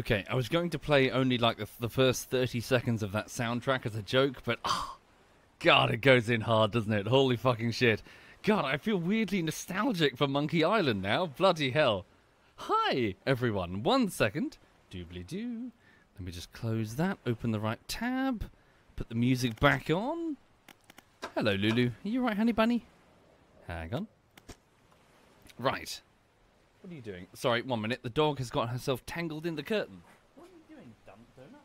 Okay, I was going to play only like the first 30 seconds of that soundtrack as a joke, but oh, God, it goes in hard, doesn't it? Holy fucking shit. God, I feel weirdly nostalgic for Monkey Island now. Bloody hell. Hi, everyone. 1 second. Doobly-doo. Let me just close that, open the right tab, put the music back on. Hello, Lulu. Are you right, honey bunny? Hang on. Right. What are you doing? Sorry, 1 minute. The dog has got herself tangled in the curtain. What are you doing, dumb donut?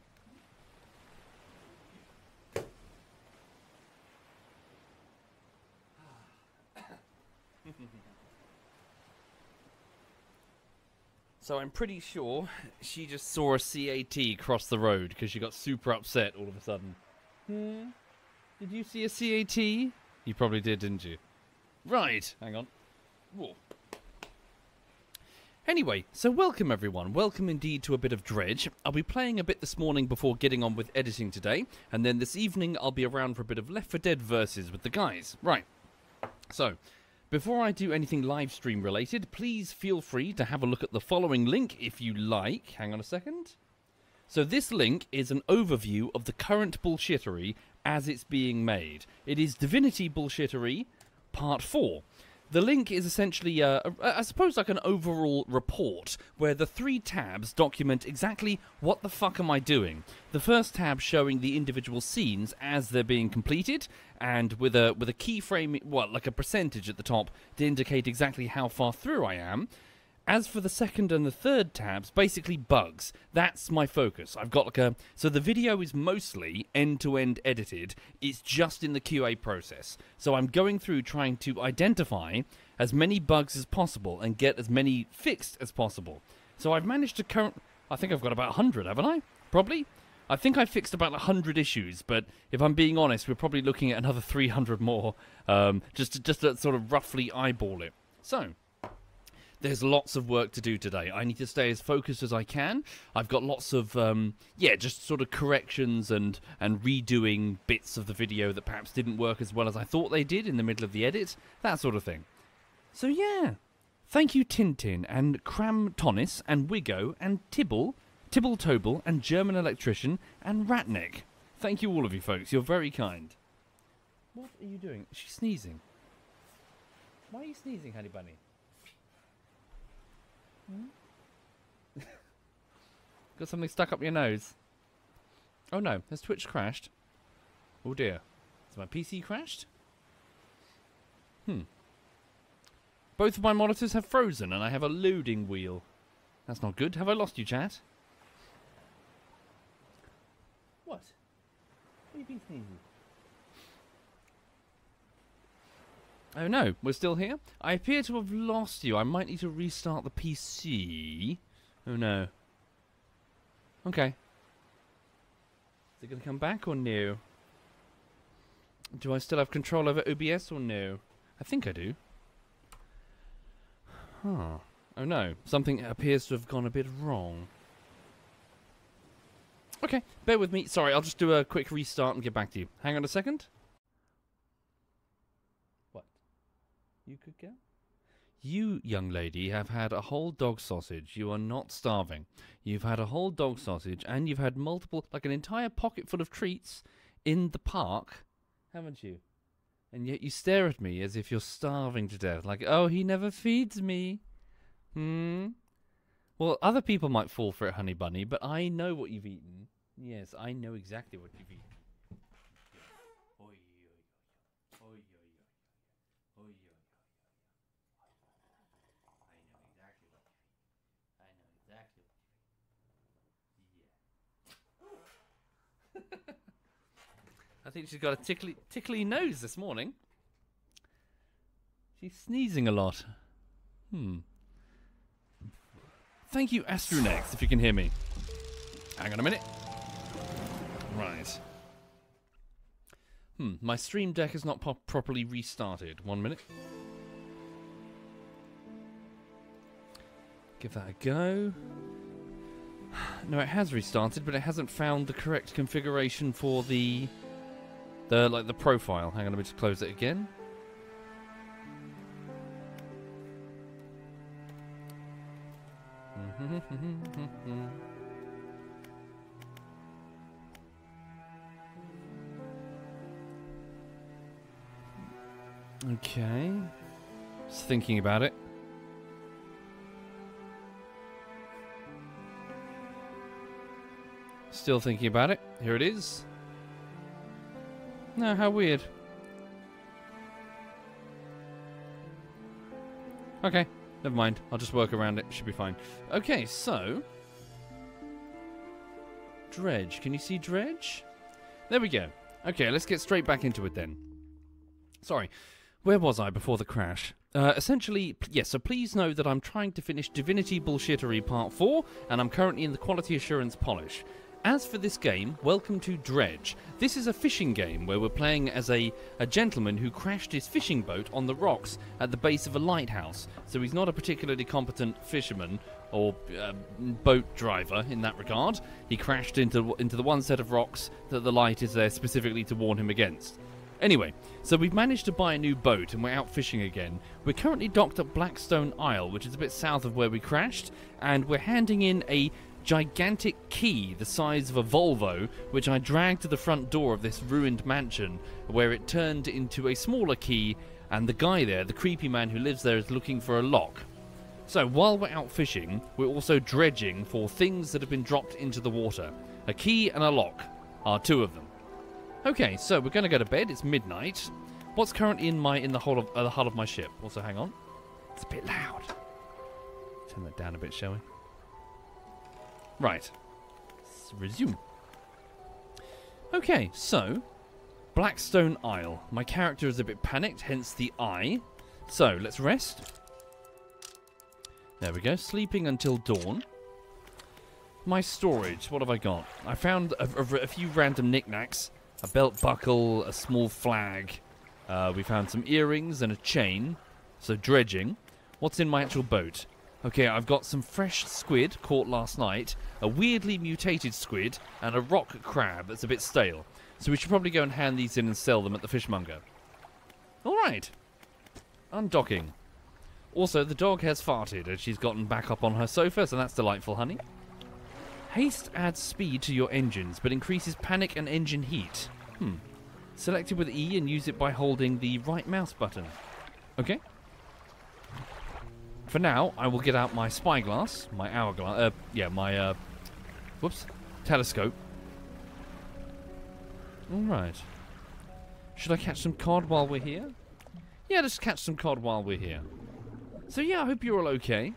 So I'm pretty sure she just saw a CAT cross the road because she got super upset all of a sudden. Hmm? Did you see a CAT? You probably did, didn't you? Right. Hang on. Whoa. Anyway, so welcome everyone, welcome indeed to a bit of Dredge. I'll be playing a bit this morning before getting on with editing today, and then this evening I'll be around for a bit of Left 4 Dead versus with the guys. Right, so before I do anything live stream related, please feel free to have a look at the following link if you like. Hang on a second. So this link is an overview of the current bullshittery as it's being made. It is Divinity Bullshittery Part 4. The link is essentially, I suppose, like an overall report where the three tabs document exactly what the fuck am I doing. The first tab showing the individual scenes as they're being completed, and with a keyframe, well, like a percentage at the top to indicate exactly how far through I am. As for the second and the third tabs, basically bugs. That's my focus. I've got like a... So the video is mostly end-to-end edited. It's just in the QA process. So I'm going through trying to identify as many bugs as possible and get as many fixed as possible. So I've managed to current... I think I've got about 100, haven't I? Probably. I think I fixed about 100 issues, but if I'm being honest, we're probably looking at another 300 more, just to sort of roughly eyeball it. So... There's lots of work to do today. I need to stay as focused as I can. I've got lots of, yeah, just sort of corrections and redoing bits of the video that perhaps didn't work as well as I thought they did in the middle of the edit, that sort of thing. So, yeah. Thank you, Tintin, and Cram Tonis, and Wiggo, and Tibble, Tibble Toble, and German Electrician, and Ratnick. Thank you, all of you folks. You're very kind. What are you doing? She's sneezing. Why are you sneezing, honey bunny? Hmm? Got something stuck up your nose. Oh no, has Twitch crashed? Oh dear. Has my PC crashed? Hmm. Both of my monitors have frozen and I have a loading wheel. That's not good. Have I lost you, chat? What? What have you been sneezing? Oh no, we're still here? I appear to have lost you. I might need to restart the PC. Oh no. Okay. Is it going to come back or no? Do I still have control over OBS or no? I think I do. Huh. Oh no, something appears to have gone a bit wrong. Okay, bear with me. Sorry, I'll just do a quick restart and get back to you. Hang on a second. You could go. You, young lady, have had a whole dog sausage. You are not starving. You've had a whole dog sausage, and you've had multiple, like an entire pocket full of treats in the park, haven't you? And yet you stare at me as if you're starving to death, like, oh, he never feeds me. Hmm? Well, other people might fall for it, honey bunny, but I know what you've eaten. Yes, I know exactly what you've eaten. I think she's got a tickly nose this morning. She's sneezing a lot. Hmm. Thank you, Astronex, if you can hear me. Hang on a minute. Right. Hmm, my stream deck is not properly restarted. 1 minute. Give that a go. No, it has restarted, but it hasn't found the correct configuration for the profile. Hang on, let me just close it again. Okay. Just thinking about it. Still thinking about it. Here it is. No, how weird. Okay, never mind. I'll just work around it. Should be fine. Okay, so... Dredge. Can you see Dredge? There we go. Okay, let's get straight back into it then. Sorry. Where was I before the crash? Essentially, yes, so please know that I'm trying to finish Divinity Bullshittery Part 4, and I'm currently in the Quality Assurance Polish. As for this game, welcome to Dredge. This is a fishing game where we're playing as a gentleman who crashed his fishing boat on the rocks at the base of a lighthouse, so he's not a particularly competent fisherman or boat driver in that regard. He crashed into the one set of rocks that the light is there specifically to warn him against. Anyway, so we've managed to buy a new boat and we're out fishing again. We're currently docked at Blackstone Isle, which is a bit south of where we crashed, and we're handing in a gigantic key the size of a Volvo, which I dragged to the front door of this ruined mansion, where it turned into a smaller key, and the guy there, the creepy man who lives there, is looking for a lock. So while we're out fishing, we're also dredging for things that have been dropped into the water. A key and a lock are two of them. Okay, so we're going to go to bed. It's midnight. What's currently in the hull of my ship? Also, hang on. It's a bit loud. Turn that down a bit, shall we? Right. Let's resume. Okay, so Blackstone Isle. My character is a bit panicked, hence the eye. So let's rest. There we go. Sleeping until dawn. My storage. What have I got? I found a few random knickknacks. A belt buckle, a small flag, we found some earrings and a chain, so dredging. What's in my actual boat? Okay, I've got some fresh squid caught last night, a weirdly mutated squid, and a rock crab that's a bit stale. So we should probably go and hand these in and sell them at the fishmonger. Alright. Undocking. Also, the dog has farted and she's gotten back up on her sofa, so that's delightful, honey. Haste adds speed to your engines, but increases panic and engine heat. Hmm. Select it with E and use it by holding the right mouse button. Okay. For now, I will get out my spyglass, my hourglass, telescope. Alright. Should I catch some cod while we're here? Yeah, let's catch some cod while we're here. So yeah, I hope you're all okay.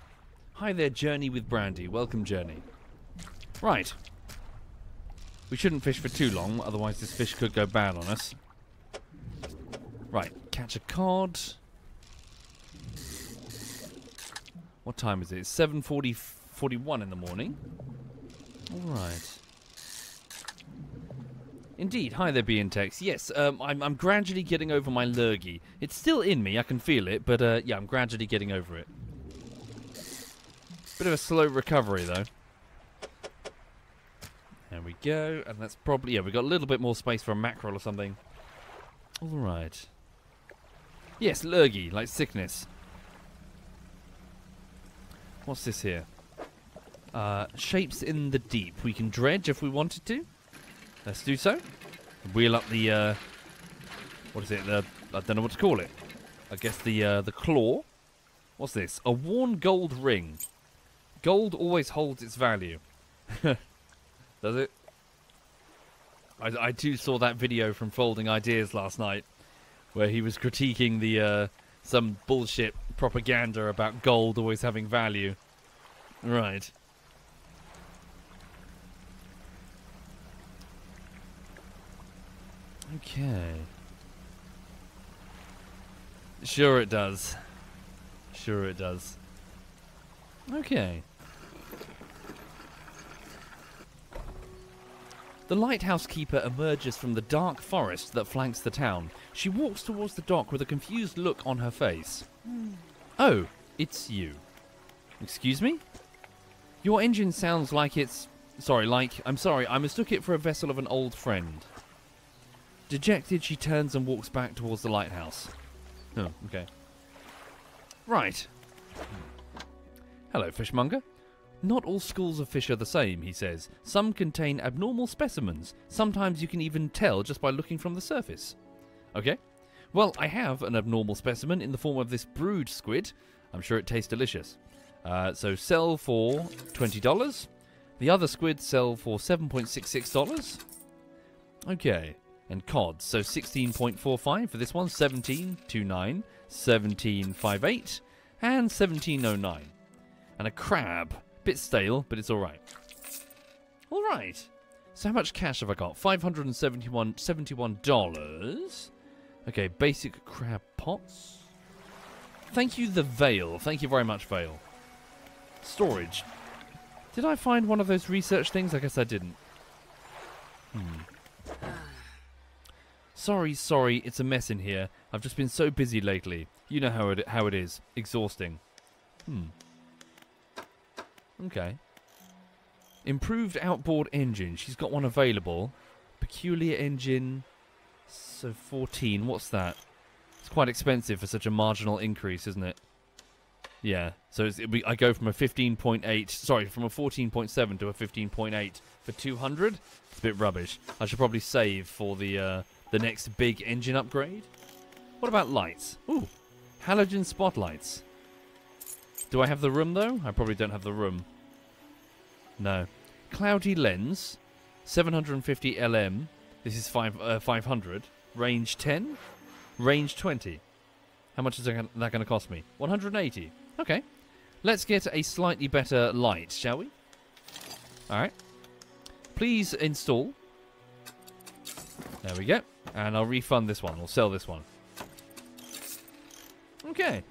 Hi there, Journey with Brandy. Welcome, Journey. Right. We shouldn't fish for too long, otherwise this fish could go bad on us. Right, catch a cod. What time is it? It's 7:41 in the morning. Alright. Indeed. Hi there, B-Intex. Yes, I'm gradually getting over my lurgy. It's still in me, I can feel it, but yeah, I'm gradually getting over it. Bit of a slow recovery, though. There we go, and that's probably... Yeah, we've got a little bit more space for a mackerel or something. Alright. Yes, lurgy, like sickness. What's this here? Shapes in the deep. We can dredge if we wanted to. Let's do so. Wheel up the... what is it? I don't know what to call it. I guess the claw. What's this? A worn gold ring. Gold always holds its value. Does it? I too saw that video from Folding Ideas last night, where he was critiquing the some bullshit propaganda about gold always having value. Right. Okay. Sure it does. Sure it does. Okay. The lighthouse keeper emerges from the dark forest that flanks the town. She walks towards the dock with a confused look on her face. Oh, it's you. Excuse me? Your engine sounds like it's... Sorry, like... I'm sorry, I mistook it for a vessel of an old friend. Dejected, she turns and walks back towards the lighthouse. Oh, okay. Right. Hello, fishmonger. Not all schools of fish are the same, he says. Some contain abnormal specimens. Sometimes you can even tell just by looking from the surface. Okay. Well, I have an abnormal specimen in the form of this brood squid. I'm sure it tastes delicious. So sell for $20. The other squid sell for $7.66. Okay. And cod. So 16.45 for this one. 17.29. 17.58. And 17.09. And a crab. Bit stale, but it's alright. Alright. So how much cash have I got? $571. Okay, basic crab pots. Thank you, the Veil. Thank you very much, Veil. Storage. Did I find one of those research things? I guess I didn't. Sorry, it's a mess in here. I've just been so busy lately. You know how it is. Exhausting. Okay. Improved outboard engine. She's got one available. Peculiar engine. So 14. What's that? It's quite expensive for such a marginal increase, isn't it? Yeah. So I go from a 15.8. Sorry, from a 14.7 to a 15.8 for 200. It's a bit rubbish. I should probably save for the next big engine upgrade. What about lights? Ooh, halogen spotlights. Do I have the room though? I probably don't have the room. No. Cloudy lens, 750 LM. This is 500. Range 10. Range 20. How much is that going to cost me? 180. Okay. Let's get a slightly better light, shall we? Alright. Please install. There we go. And I'll refund this one. I'll sell this one. Okay.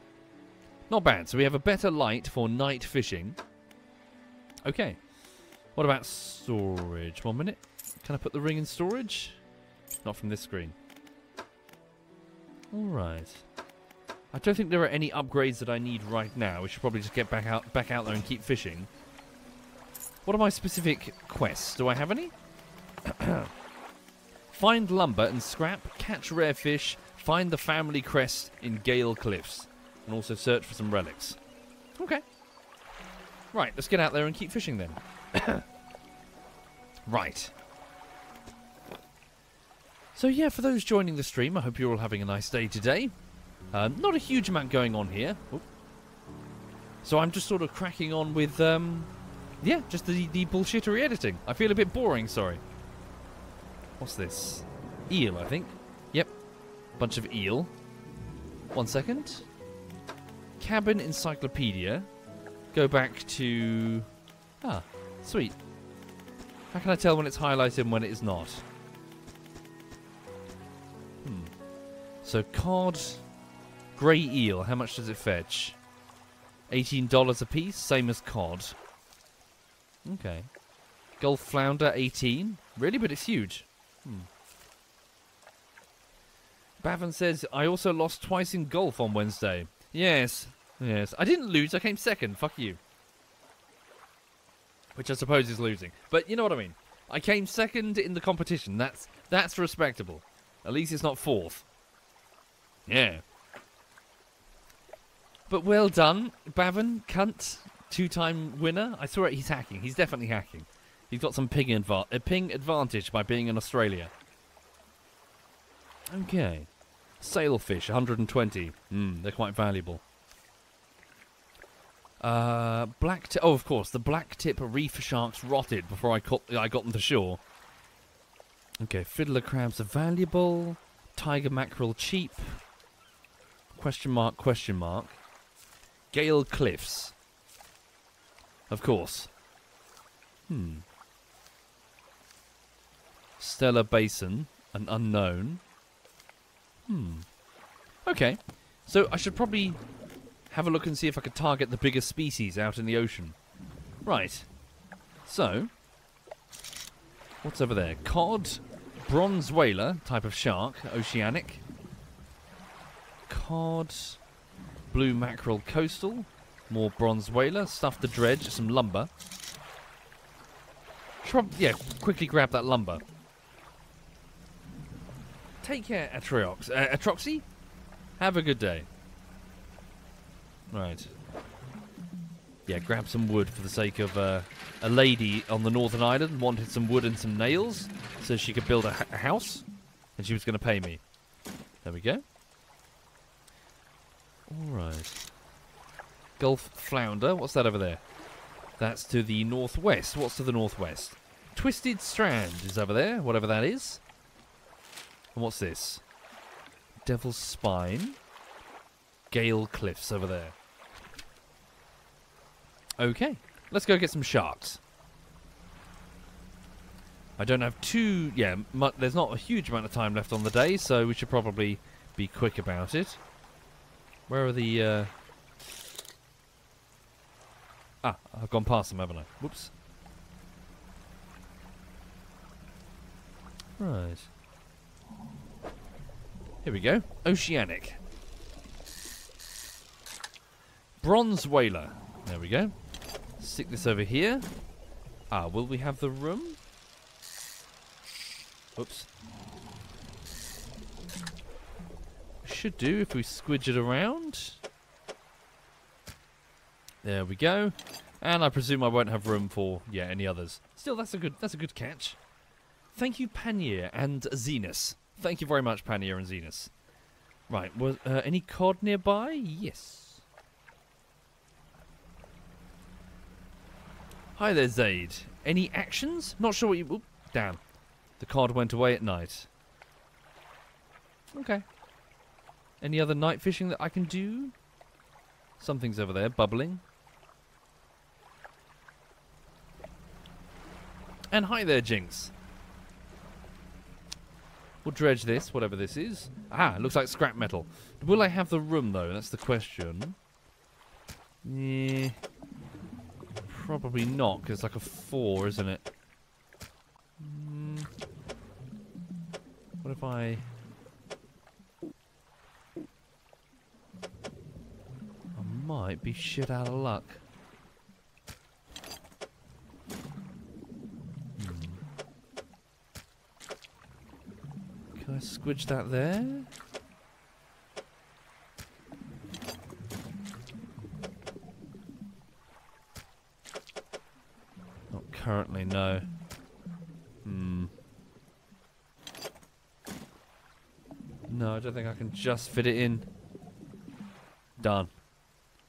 Not bad. So we have a better light for night fishing. Okay. What about storage? 1 minute. Can I put the ring in storage? Not from this screen. Alright. I don't think there are any upgrades that I need right now. We should probably just get back out there and keep fishing. What are my specific quests? Do I have any? Find lumber and scrap, catch rare fish, find the family crest in Gale Cliffs, and also search for some relics. Okay. Right, let's get out there and keep fishing then. Right. So yeah, for those joining the stream, I hope you're all having a nice day today. Not a huge amount going on here. Oop. So I'm just sort of cracking on with, yeah, just the bullshittery editing. I feel a bit boring, sorry. What's this? Eel, I think. Yep. Bunch of eel. 1 second. Cabin Encyclopedia. Go back to... Ah, sweet. How can I tell when it's highlighted and when it is not? So cod, grey eel, how much does it fetch? $18 a piece, same as cod. Okay. Gulf flounder, 18. Really? But it's huge. Bavin says, I also lost twice in golf on Wednesday. Yes. Yes. I didn't lose, I came second. Fuck you. Which I suppose is losing. But you know what I mean. I came second in the competition. That's respectable. At least it's not fourth. Yeah. But well done, Bavin, cunt, two-time winner. I swear he's hacking. He's definitely hacking. He's got some ping advantage by being in Australia. Okay. Sailfish, 120. They're quite valuable. Black tip. Oh, of course, the blacktip reef sharks rotted before I got them to shore. Okay, fiddler crabs are valuable. Tiger mackerel cheap. Question mark, question mark. Gale Cliffs. Of course. Stellar Basin, an unknown. Okay. So I should probably have a look and see if I could target the bigger species out in the ocean. Right. So. What's over there? Cod. Bronze whaler, type of shark, oceanic. Cod. Blue mackerel coastal, more bronze whaler, stuff the dredge, some lumber. Yeah, quickly grab that lumber. Take care, Atriox. Atroxy? Have a good day. Right. Yeah, grab some wood for the sake of a lady on the Northern Island wanted some wood and some nails so she could build a house, and she was going to pay me. There we go. Nice. Gulf flounder. What's that over there? That's to the northwest. What's to the northwest? Twisted Strand is over there, whatever that is. And what's this? Devil's Spine. Gale Cliffs over there. Okay, let's go get some sharks. I don't have too... yeah, there's not a huge amount of time left on the day, so we should probably be quick about it. Where are the... Ah, I've gone past them, haven't I? Whoops. Right. Here we go. Oceanic. Bronze Whaler. There we go. Stick this over here. Ah, will we have the room? Oops. Should do if we squidge it around. There we go. And I presume I won't have room for, yeah, any others. Still, that's a good catch. Thank you, Panier and Xenus. Thank you very much, Panier and Xenus. Right, was any cod nearby? Yes. Hi there, Zaid. Any actions? Not sure what you... Oop, damn. The cod went away at night. Okay. Any other night fishing that I can do? Something's over there, bubbling. And hi there, Jinx. We'll dredge this, whatever this is. Ah, looks like scrap metal. Will I have the room, though? That's the question. Yeah, probably not, because it's like a 4, isn't it? What if I... might be shit out of luck. Can I squidge that there? Not currently, no. No, I don't think I can just fit it in. Done.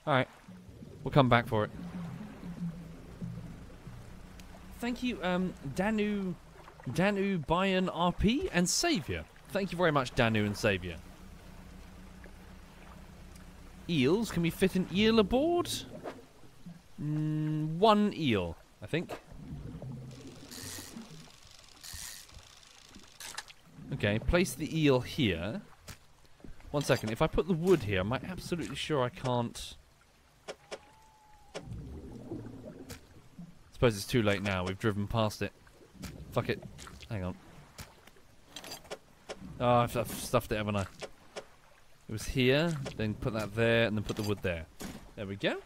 Alright, we'll come back for it. Thank you, Danu Bayan RP and Saviour. Thank you very much, Danu and Saviour. Eels, can we fit an eel aboard? One eel, I think. Okay, place the eel here. One second, if I put the wood here, am I absolutely sure I can't... I suppose it's too late now. We've driven past it. Fuck it. Hang on. Oh, I've stuffed it, haven't I? It was here, then put that there, and then put the wood there. There we go.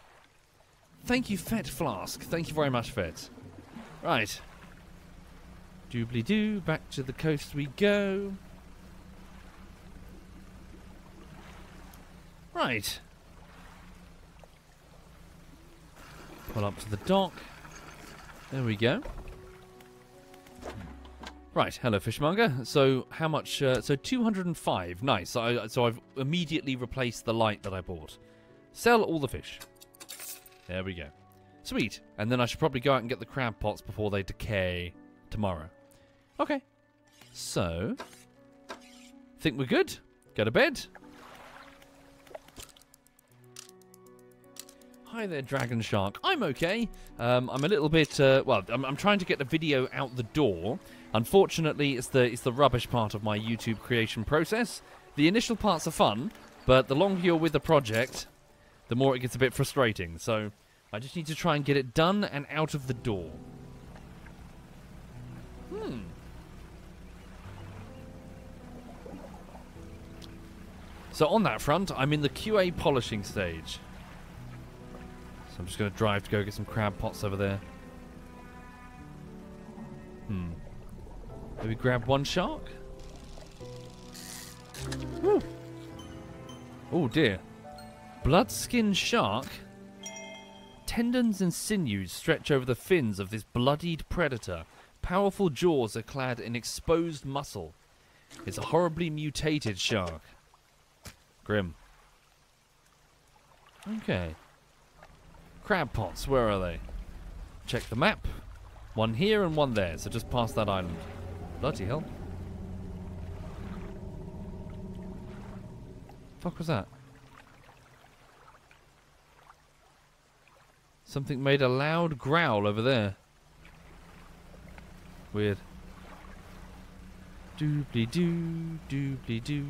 Thank you, Fett Flask. Thank you very much, Fett. Right. Doobly-doo. Back to the coast we go. Right. Pull up to the dock. There we go. Right, hello fishmonger. So how much? So 205. Nice. So I've immediately replaced the light that I bought. Sell all the fish. There we go. Sweet. And then I should probably go out and get the crab pots before they decay tomorrow. Okay. So think we're good. Go to bed. Hi there, Dragon Shark. I'm okay. I'm a little bit... well, I'm trying to get the video out the door. Unfortunately, it's the rubbish part of my YouTube creation process. The initial parts are fun, but the longer you're with the project, the more it gets a bit frustrating. So I just need to try and get it done and out of the door. So on that front, I'm in the QA polishing stage. So I'm just going to drive to go get some crab pots over there. Maybe grab one shark? Woo. Oh dear. Bloodskin shark? Tendons and sinews stretch over the fins of this bloodied predator. Powerful jaws are clad in exposed muscle. It's a horribly mutated shark. Grim. Okay. Crab pots, where are they? Check the map. One here and one there, so just past that island. Bloody hell. Fuck was that? Something made a loud growl over there. Weird. Doobly doo, doobly doo.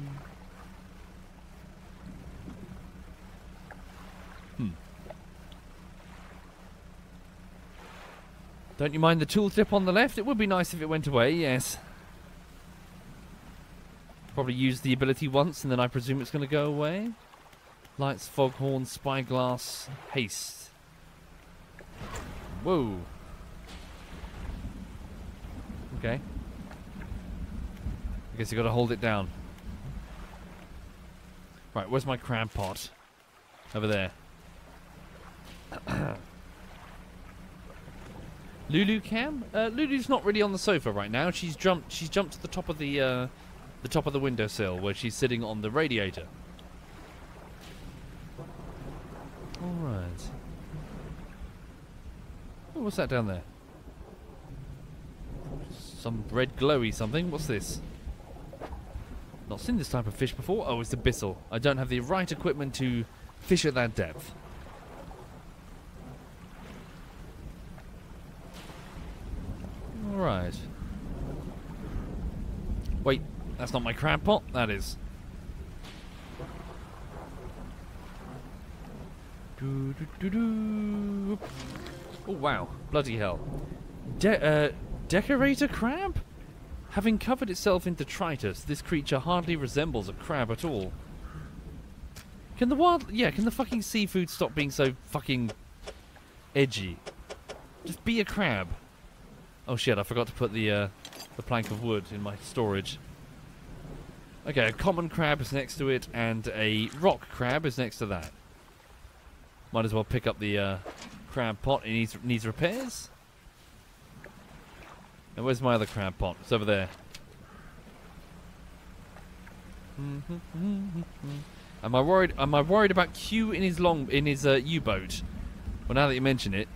Don't you mind the tooltip on the left? It would be nice if it went away, yes. Probably used the ability once and then I presume it's going to go away. Lights, foghorn, spyglass, haste. Whoa. Okay. I guess you got to hold it down. Right, where's my crab pot? Over there. Lulu Cam? Lulu's not really on the sofa right now. She's jumped to the top of the windowsill where she's sitting on the radiator. All right. Oh, what's that down there? Some red glowy something. What's this? Not seen this type of fish before. Oh, it's a bissel. I don't have the right equipment to fish at that depth. Right. Wait, that's not my crab pot. That is. Doo, doo, doo, doo. Oh wow! Bloody hell! Decorator crab? Having covered itself in detritus, this creature hardly resembles a crab at all. Can the wild? Yeah, can the fucking seafood stop being so fucking edgy? Just be a crab. Oh shit, I forgot to put the plank of wood in my storage. Okay, a common crab is next to it, and a rock crab is next to that. Might as well pick up the crab pot, it needs repairs. And where's my other crab pot? It's over there. Am I worried about Q in his U-boat? Well, now that you mention it.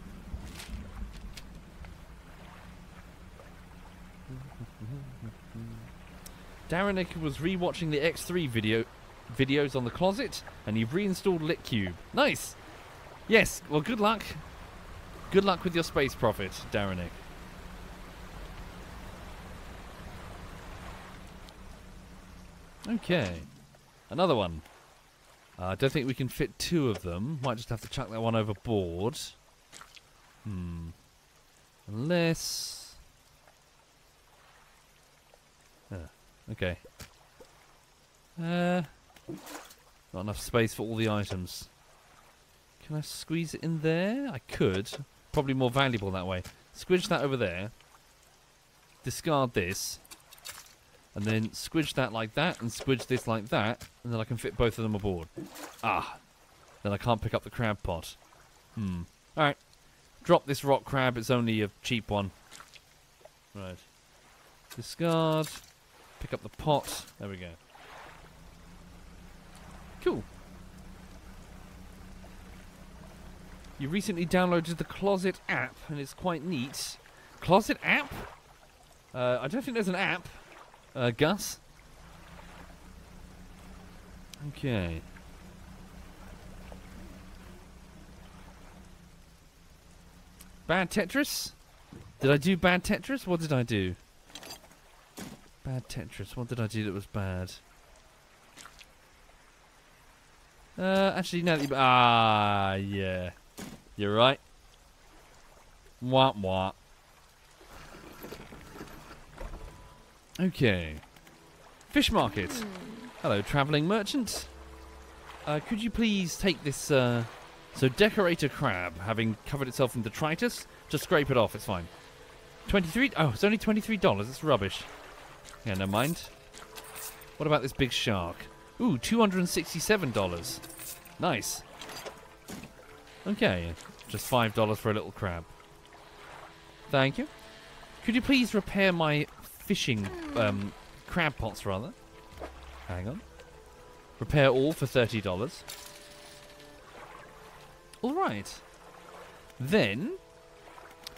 Darren was re-watching the X3 videos on the closet, and he reinstalled LitCube. Nice! Yes, well good luck. Good luck with your space profit, Darren. Okay. Another one. I don't think we can fit two of them. Might just have to chuck that one overboard. Unless... Okay. Not enough space for all the items. Can I squeeze it in there? I could. Probably more valuable that way. Squidge that over there. Discard this. And then squidge that like that and squidge this like that. And then I can fit both of them aboard. Ah. Then I can't pick up the crab pot. Alright. Drop this rock crab. It's only a cheap one. Right. Discard. Pick up the pot. There we go. Cool. You recently downloaded the Closet app, and it's quite neat. Closet app? I don't think there's an app, Gus. Okay. Bad Tetris? Did I do bad Tetris? What did I do? Bad Tetris. What did I do that was bad? Actually, now that you... Ah, yeah. You're right. Wah-wah. Okay. Fish market. Hello, travelling merchant. Could you please take this... So, decorator crab, having covered itself in detritus. Just scrape it off. It's fine. 23... Oh, it's only $23. It's rubbish. Yeah, never mind. What about this big shark? Ooh, $267. Nice. Okay, just $5 for a little crab. Thank you. Could you please repair my fishing crab pots, rather? Hang on. Repair all for $30. All right. Then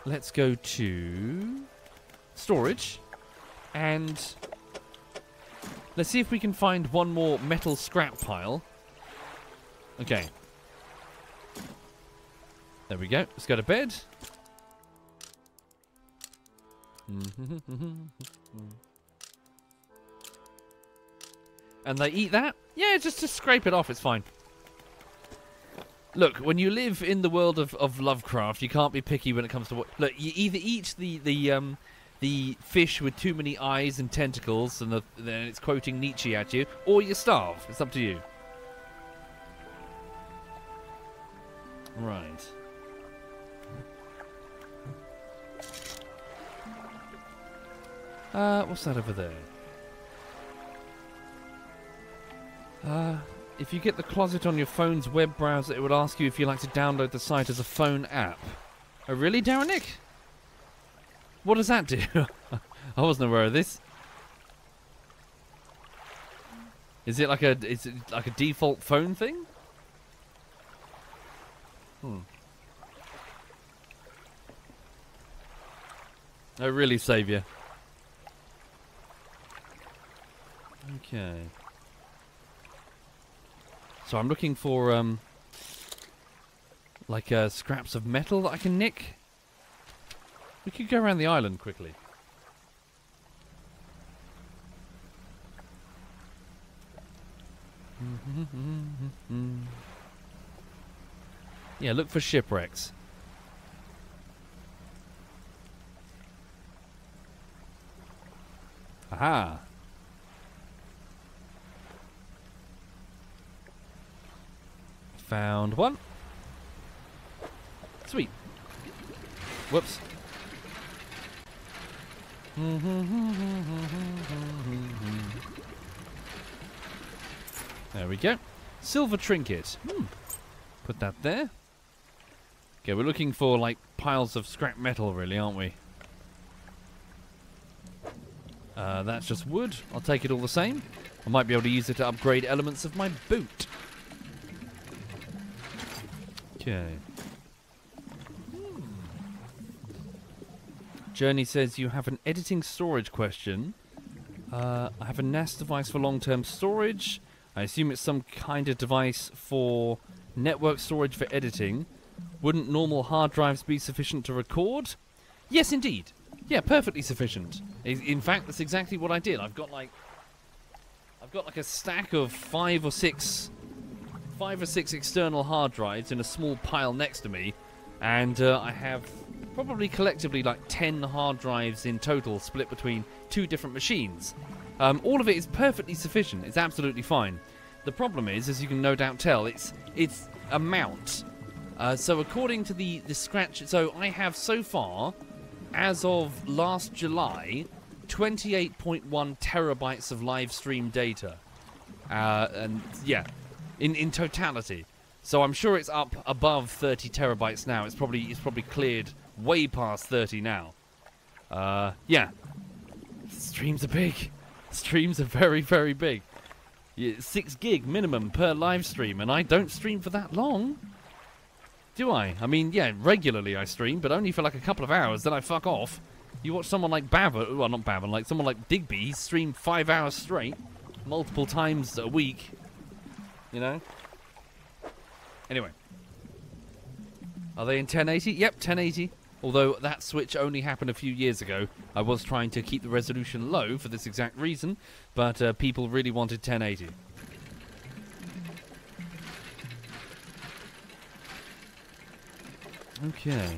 let's go to storage and let's see if we can find one more metal scrap pile. Okay. There we go. Let's go to bed. And they eat that? Yeah, just to scrape it off, it's fine. Look, when you live in the world of Lovecraft, you can't be picky when it comes to what... Look, you either eat the fish with too many eyes and tentacles, and then it's quoting Nietzsche at you, or you starve. It's up to you. Right. What's that over there? If you get the closet on your phone's web browser, it would ask you if you like to download the site as a phone app. Oh, really, Darenick? What does that do? I wasn't aware of this. Is it like a default phone thing? Hmm. Oh, really, Saviour? Okay. So I'm looking for, scraps of metal that I can nick. We could go around the island quickly. Yeah, look for shipwrecks. Aha! Found one. Sweet. Whoops. There we go. Silver trinket. Hmm. Put that there. Okay, we're looking for, like, piles of scrap metal, really, aren't we? That's just wood. I'll take it all the same. I might be able to use it to upgrade elements of my boot. Okay. Journey says you have an editing storage question. I have a NAS device for long-term storage. I assume it's some kind of device for network storage for editing. Wouldn't normal hard drives be sufficient to record? Yes, indeed. Yeah, perfectly sufficient. In fact, that's exactly what I did. I've got like a stack of five or six external hard drives in a small pile next to me, and I have probably collectively like 10 hard drives in total split between two different machines. All of it is perfectly sufficient. It's absolutely fine. The problem is, as you can no doubt tell, it's a mount. So according to the scratch... So I have so far, as of last July, 28.1 terabytes of live stream data. And yeah... In totality. So I'm sure it's up above 30 terabytes now. It's probably cleared way past 30 now. Yeah. Streams are big. Streams are very, very big. Yeah, 6 gig minimum per live stream, and I don't stream for that long. Do I? I mean, yeah, regularly I stream, but only for like a couple of hours, then I fuck off. You watch someone like Babbitt, well, not Babbitt, like someone like Digby stream 5 hours straight, multiple times a week. You know? Anyway. Are they in 1080? Yep, 1080. Although that switch only happened a few years ago. I was trying to keep the resolution low for this exact reason, but people really wanted 1080. Okay.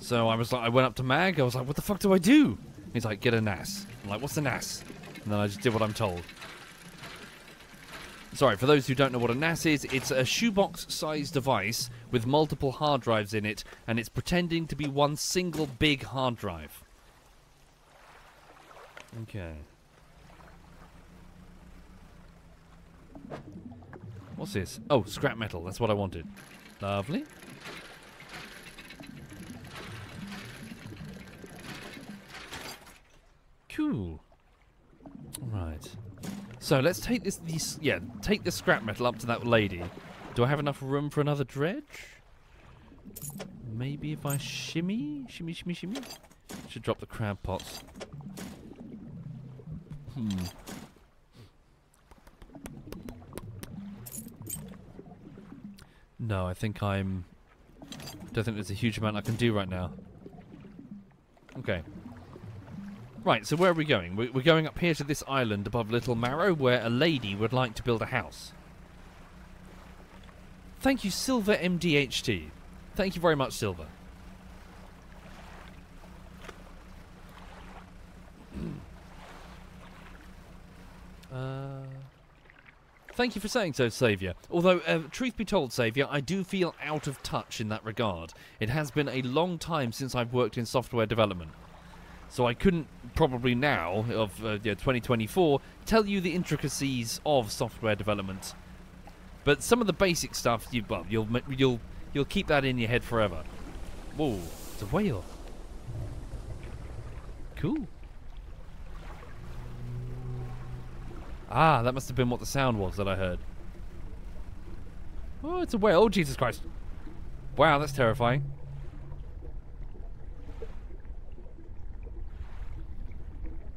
So I was like, I went up to Mag, I was like, what the fuck do I do? He's like, get a NAS. I'm like, what's a NAS? And then I just did what I'm told. Sorry, for those who don't know what a NAS is, it's a shoebox-sized device with multiple hard drives in it, and it's pretending to be one single big hard drive. Okay. What's this? Oh, scrap metal. That's what I wanted. Lovely. Cool. Right. So let's take this scrap metal up to that lady, Do I have enough room for another dredge? Maybe if I shimmy? Should drop the crab pots. No, I think don't think there's a huge amount I can do right now. Okay. Right, so where are we going? We're going up here to this island above Little Marrow, where a lady would like to build a house. Thank you, Silver MDHT. Thank you very much, Silver. Thank you for saying so, Saviour. Although, truth be told, Saviour, I do feel out of touch in that regard. It has been a long time since I've worked in software development. So I couldn't probably now, of 2024, tell you the intricacies of software development. But some of the basic stuff, you'll keep that in your head forever. Whoa, it's a whale. Cool. Ah, that must have been what the sound was that I heard. Oh, it's a whale. Oh, Jesus Christ. Wow, that's terrifying.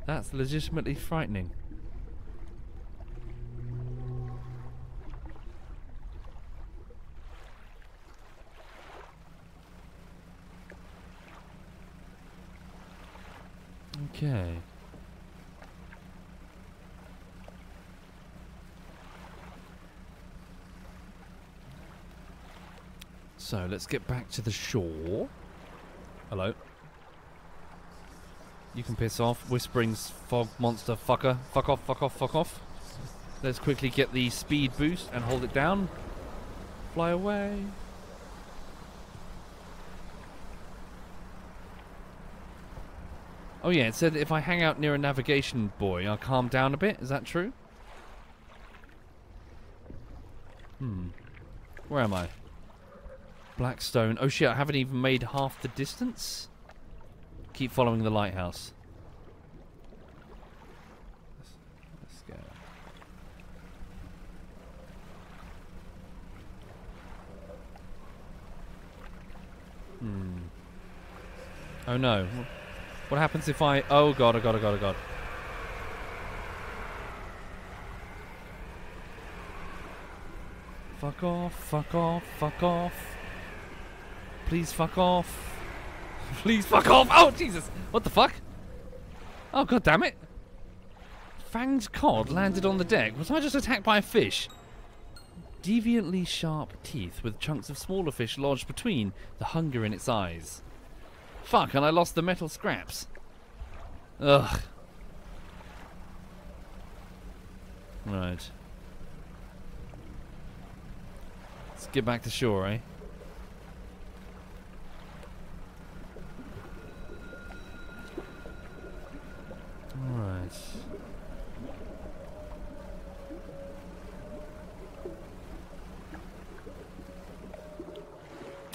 That's legitimately frightening. Okay. So, let's get back to the shore. Hello. You can piss off. Whispering's fog monster fucker. Fuck off, fuck off, fuck off. Let's quickly get the speed boost and hold it down. Fly away. Oh yeah, it said if I hang out near a navigation buoy, I'll calm down a bit. Is that true? Where am I? Blackstone. Oh shit, I haven't even made half the distance. Keep following the lighthouse. Let's go. Oh no. What happens if I... Oh god, oh god, oh god, oh god. Fuck off, fuck off, fuck off. Please fuck off. Please fuck off! Oh, Jesus! What the fuck? Oh, god damn it! Fanged cod landed on the deck. Was I just attacked by a fish? Deviantly sharp teeth with chunks of smaller fish lodged between, the hunger in its eyes. Fuck, and I lost the metal scraps. Ugh. Right. Let's get back to shore, eh? Alright.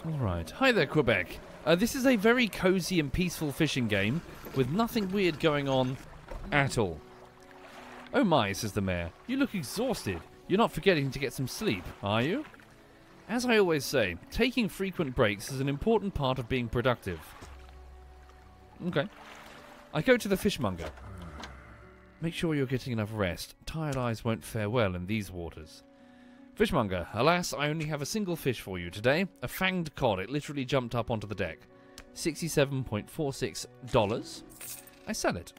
Alright. Hi there, Quebec. This is a very cozy and peaceful fishing game with nothing weird going on at all. Oh my, says the mayor. You look exhausted. You're not forgetting to get some sleep, are you? As I always say, taking frequent breaks is an important part of being productive. Okay. I go to the fishmonger. Make sure you're getting enough rest. Tired eyes won't fare well in these waters. Fishmonger, alas, I only have a single fish for you today. A fanged cod. It literally jumped up onto the deck. $67.46. I sell it.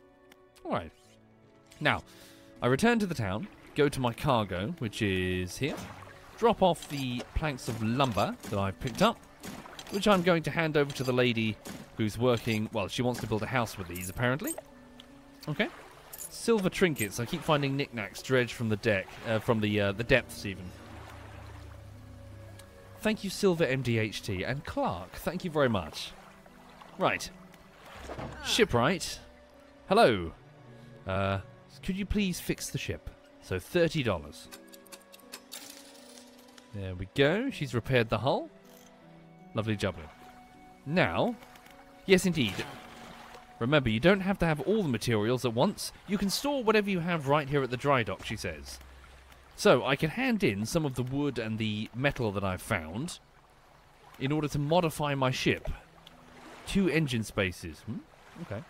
Alright. Now, I return to the town, go to my cargo, which is here. Drop off the planks of lumber that I've picked up, which I'm going to hand over to the lady who's working... Well, she wants to build a house with these, apparently. Okay. Silver trinkets. I keep finding knickknacks dredged from the deck, from the depths even. Thank you, Silver MDHT and Clark. Thank you very much. Right, shipwright. Hello. Could you please fix the ship? So $30. There we go. She's repaired the hull. Lovely jubbly. Now, yes, indeed. Remember, you don't have to have all the materials at once. You can store whatever you have right here at the dry dock, she says. So I can hand in some of the wood and the metal that I've found in order to modify my ship. 2 engine spaces. Okay.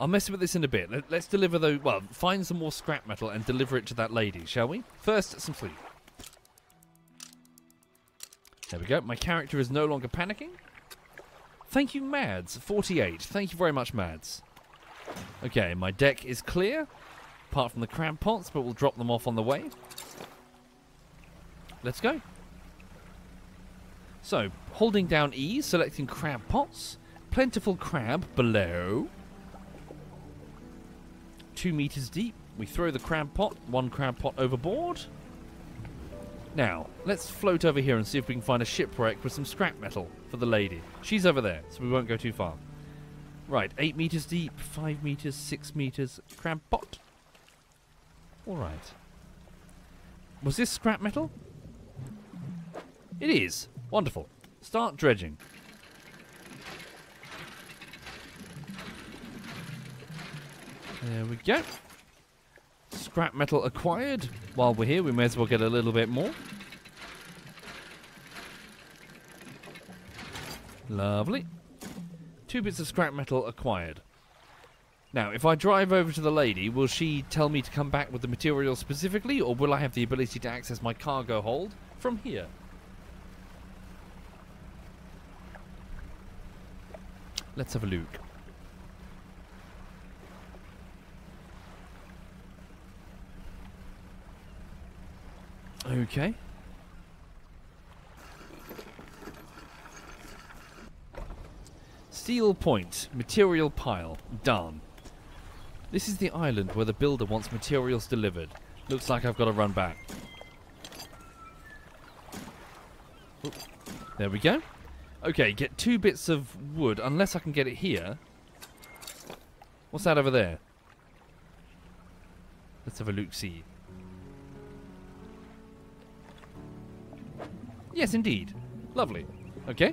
I'll mess with this in a bit. Let's deliver those... Well, find some more scrap metal and deliver it to that lady, shall we? First, some sleep. There we go. My character is no longer panicking. Thank you, Mads. 48. Thank you very much, Mads. Okay, my deck is clear. Apart from the crab pots, but we'll drop them off on the way. Let's go. So, holding down E, selecting crab pots. Plentiful crab below. 2 meters deep. We throw the crab pot, 1 crab pot overboard. Now, let's float over here and see if we can find a shipwreck with some scrap metal for the lady. She's over there, so we won't go too far. Right, 8 meters deep, 5 meters, 6 meters, crab pot. Alright. Was this scrap metal? It is. Wonderful. Start dredging. There we go. Scrap metal acquired. While we're here, we may as well get a little bit more. Lovely. 2 bits of scrap metal acquired. Now, if I drive over to the lady, will she tell me to come back with the material specifically, or will I have the ability to access my cargo hold from here? Let's have a look. Okay. Steel point. Material pile. Done. This is the island where the builder wants materials delivered. Looks like I've got to run back. Oop. There we go. Okay, get 2 bits of wood, unless I can get it here. What's that over there? Let's have a look, see. Yes, indeed. Lovely. Okay.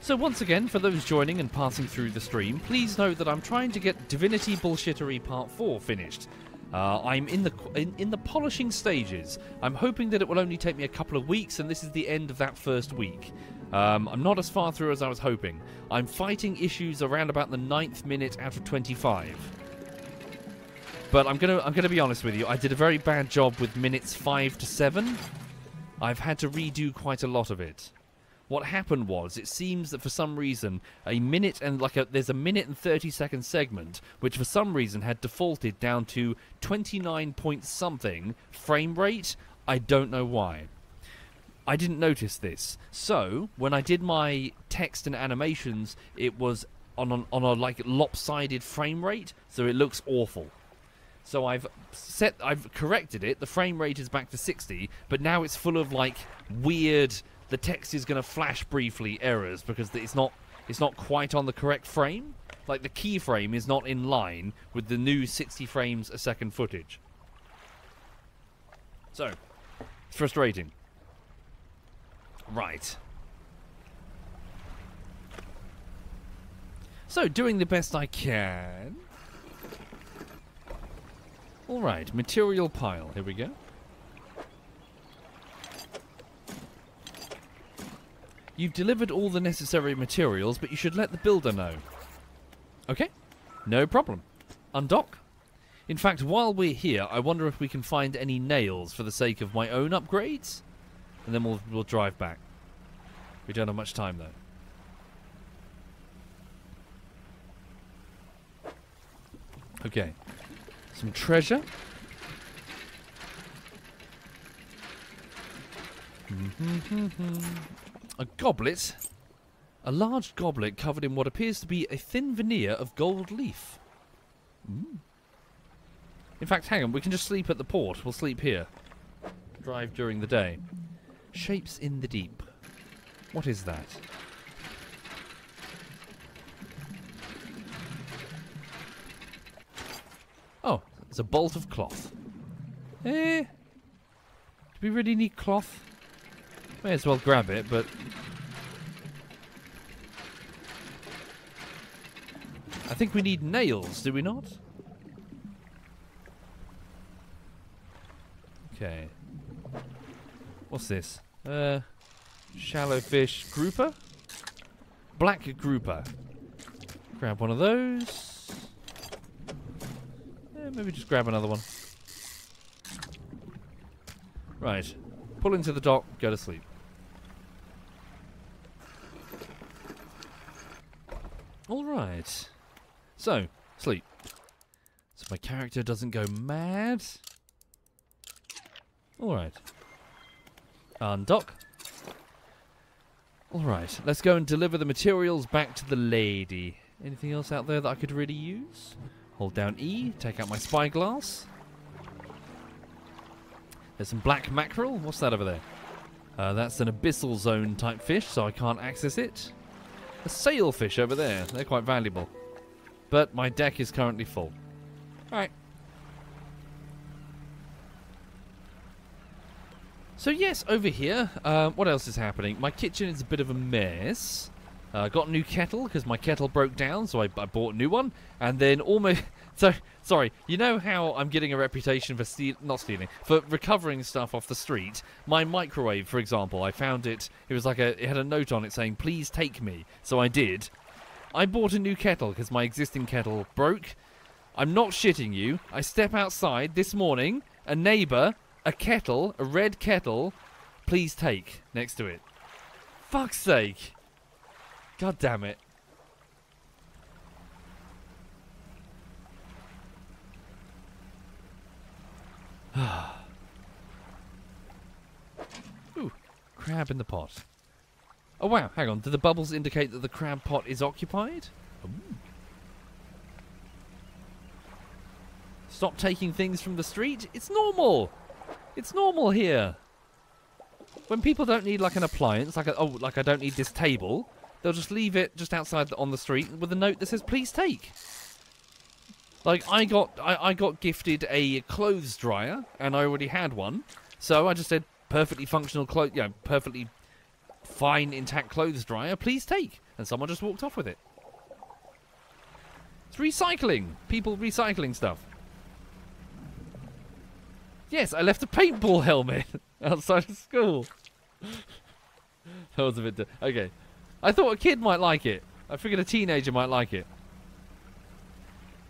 So once again, for those joining and passing through the stream, please know that I'm trying to get Divinity Bullshittery Part 4 finished. I'm in the polishing stages. I'm hoping that it will only take me a couple of weeks, and this is the end of that first week. I'm not as far through as I was hoping. I'm fighting issues around about the 9th minute out of 25. But I'm gonna be honest with you. I did a very bad job with minutes 5 to 7. I've had to redo quite a lot of it. What happened was, it seems that for some reason, there's a minute and 30-second segment, which for some reason had defaulted down to 29 point something frame rate. I don't know why. I didn't notice this. So, when I did my text and animations, it was on a like lopsided frame rate, so it looks awful. So I've corrected it. The frame rate is back to 60, but now it's full of like weird. The text is going to flash briefly errors because it's not quite on the correct frame. Like the keyframe is not in line with the new 60 frames a second footage. So, it's frustrating. Right. So, doing the best I can. Alright, material pile. Here we go. You've delivered all the necessary materials, but you should let the builder know. Okay, no problem. Undock. In fact, while we're here, I wonder if we can find any nails for the sake of my own upgrades. And then we'll drive back. We don't have much time, though. Okay. Some treasure. A goblet. A large goblet covered in what appears to be a thin veneer of gold leaf. In fact, hang on, we can just sleep at the port. We'll sleep here. Drive during the day. Shapes in the deep. What is that? Oh, it's a bolt of cloth. Eh? Do we really need cloth? May as well grab it, but... I think we need nails, do we not? Okay. What's this? Shallow fish grouper? Black grouper. Grab one of those. Yeah, maybe just grab another one. Right. Pull into the dock, go to sleep. Alright. So, sleep. So my character doesn't go mad. Alright. Undock. Alright, let's go and deliver the materials back to the lady. Anything else out there that I could really use? Hold down E, take out my spyglass. There's some black mackerel. What's that over there? That's an abyssal zone type fish, so I can't access it. A sailfish over there. They're quite valuable. But my deck is currently full. Alright. So yes, over here, what else is happening? My kitchen is a bit of a mess. I got a new kettle because my kettle broke down, so I bought a new one. And then almost... So, sorry, you know how I'm getting a reputation for not stealing, for recovering stuff off the street? My microwave, for example, I found it, it had a note on it saying, please take me, so I did. I bought a new kettle because my existing kettle broke. I'm not shitting you, I step outside this morning, a neighbour, a kettle, a red kettle, please take, next to it. Fuck's sake. God damn it. Ooh, crab in the pot. Oh wow, hang on, do the bubbles indicate that the crab pot is occupied? Ooh. Stop taking things from the street? It's normal! It's normal here! When people don't need like an appliance, like I don't need this table, they'll just leave it just outside on the street with a note that says please take! Like, I got gifted a clothes dryer, and I already had one, so I just said, perfectly functional clothes, you know, perfectly fine, intact clothes dryer, please take. And someone just walked off with it. It's recycling. People recycling stuff. Yes, I left a paintball helmet outside of school. That was a bit... Okay. I thought a kid might like it. I figured a teenager might like it.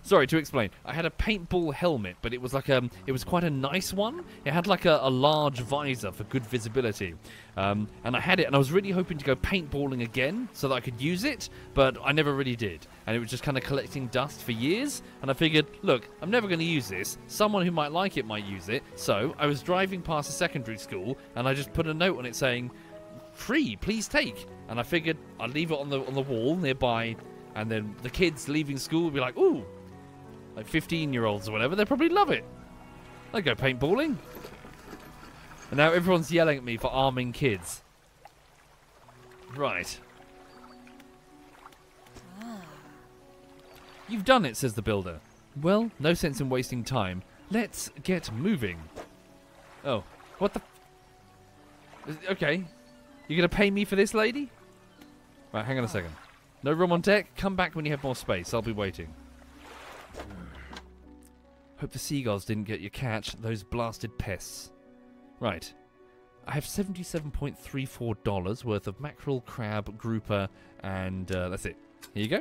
Sorry, to explain. I had a paintball helmet, but it was like it was quite a nice one. It had like a large visor for good visibility. And I had it, and I was really hoping to go paintballing again so that I could use it, but I never really did. And it was just kind of collecting dust for years, and I figured, look, I'm never going to use this. Someone who might like it might use it. So I was driving past a secondary school, and I just put a note on it saying, free, please take. And I figured I'd leave it on the wall nearby, and then the kids leaving school would be like, ooh, like 15-year-olds or whatever, they probably love it. They go paintballing. And now everyone's yelling at me for arming kids. Right. You've done it, says the builder. Well, no sense in wasting time. Let's get moving. Oh, what the... Okay. You're going to pay me for this, lady? Right, hang on a second. No room on deck. Come back when you have more space. I'll be waiting. Hope the seagulls didn't get your catch, those blasted pests. Right. I have $77.34 worth of mackerel, crab, grouper, and that's it. Here you go.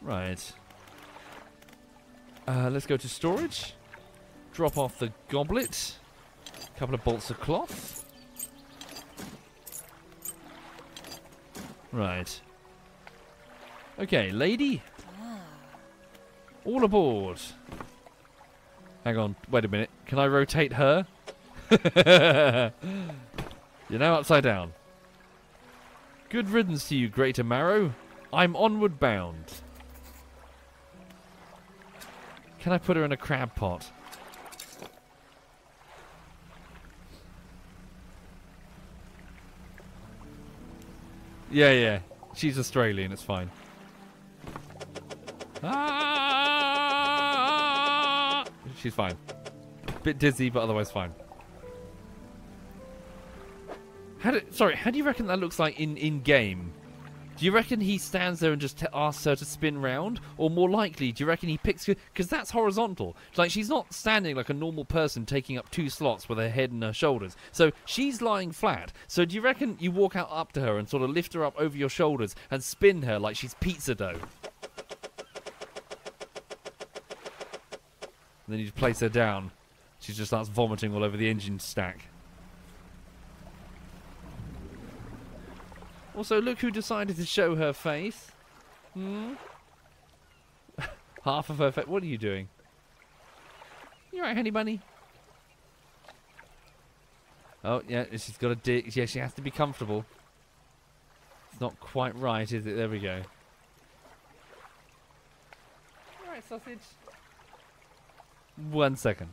Right. Let's go to storage. Drop off the goblet. A couple of bolts of cloth. Right. Okay, lady. All aboard. Hang on, wait a minute. Can I rotate her? You're now upside down. Good riddance to you, Greater Marrow. I'm onward bound. Can I put her in a crab pot? Yeah, yeah. She's Australian, it's fine. Ah! She's fine. Bit dizzy, but otherwise fine. How do you reckon that looks like in game? Do you reckon he stands there and just asks her to spin round? Or more likely, do you reckon he picks her? Because that's horizontal. Like, she's not standing like a normal person taking up two slots with her head and her shoulders. So she's lying flat. So do you reckon you walk out up to her and sort of lift her up over your shoulders and spin her like she's pizza dough? And then you just place her down. She just starts vomiting all over the engine stack. Also, look who decided to show her face. Hmm? Half of her face. What are you doing? You alright, honey bunny? Oh, yeah, she's got a dick. Yeah, she has to be comfortable. It's not quite right, is it? There we go. Alright, sausage. 1 second.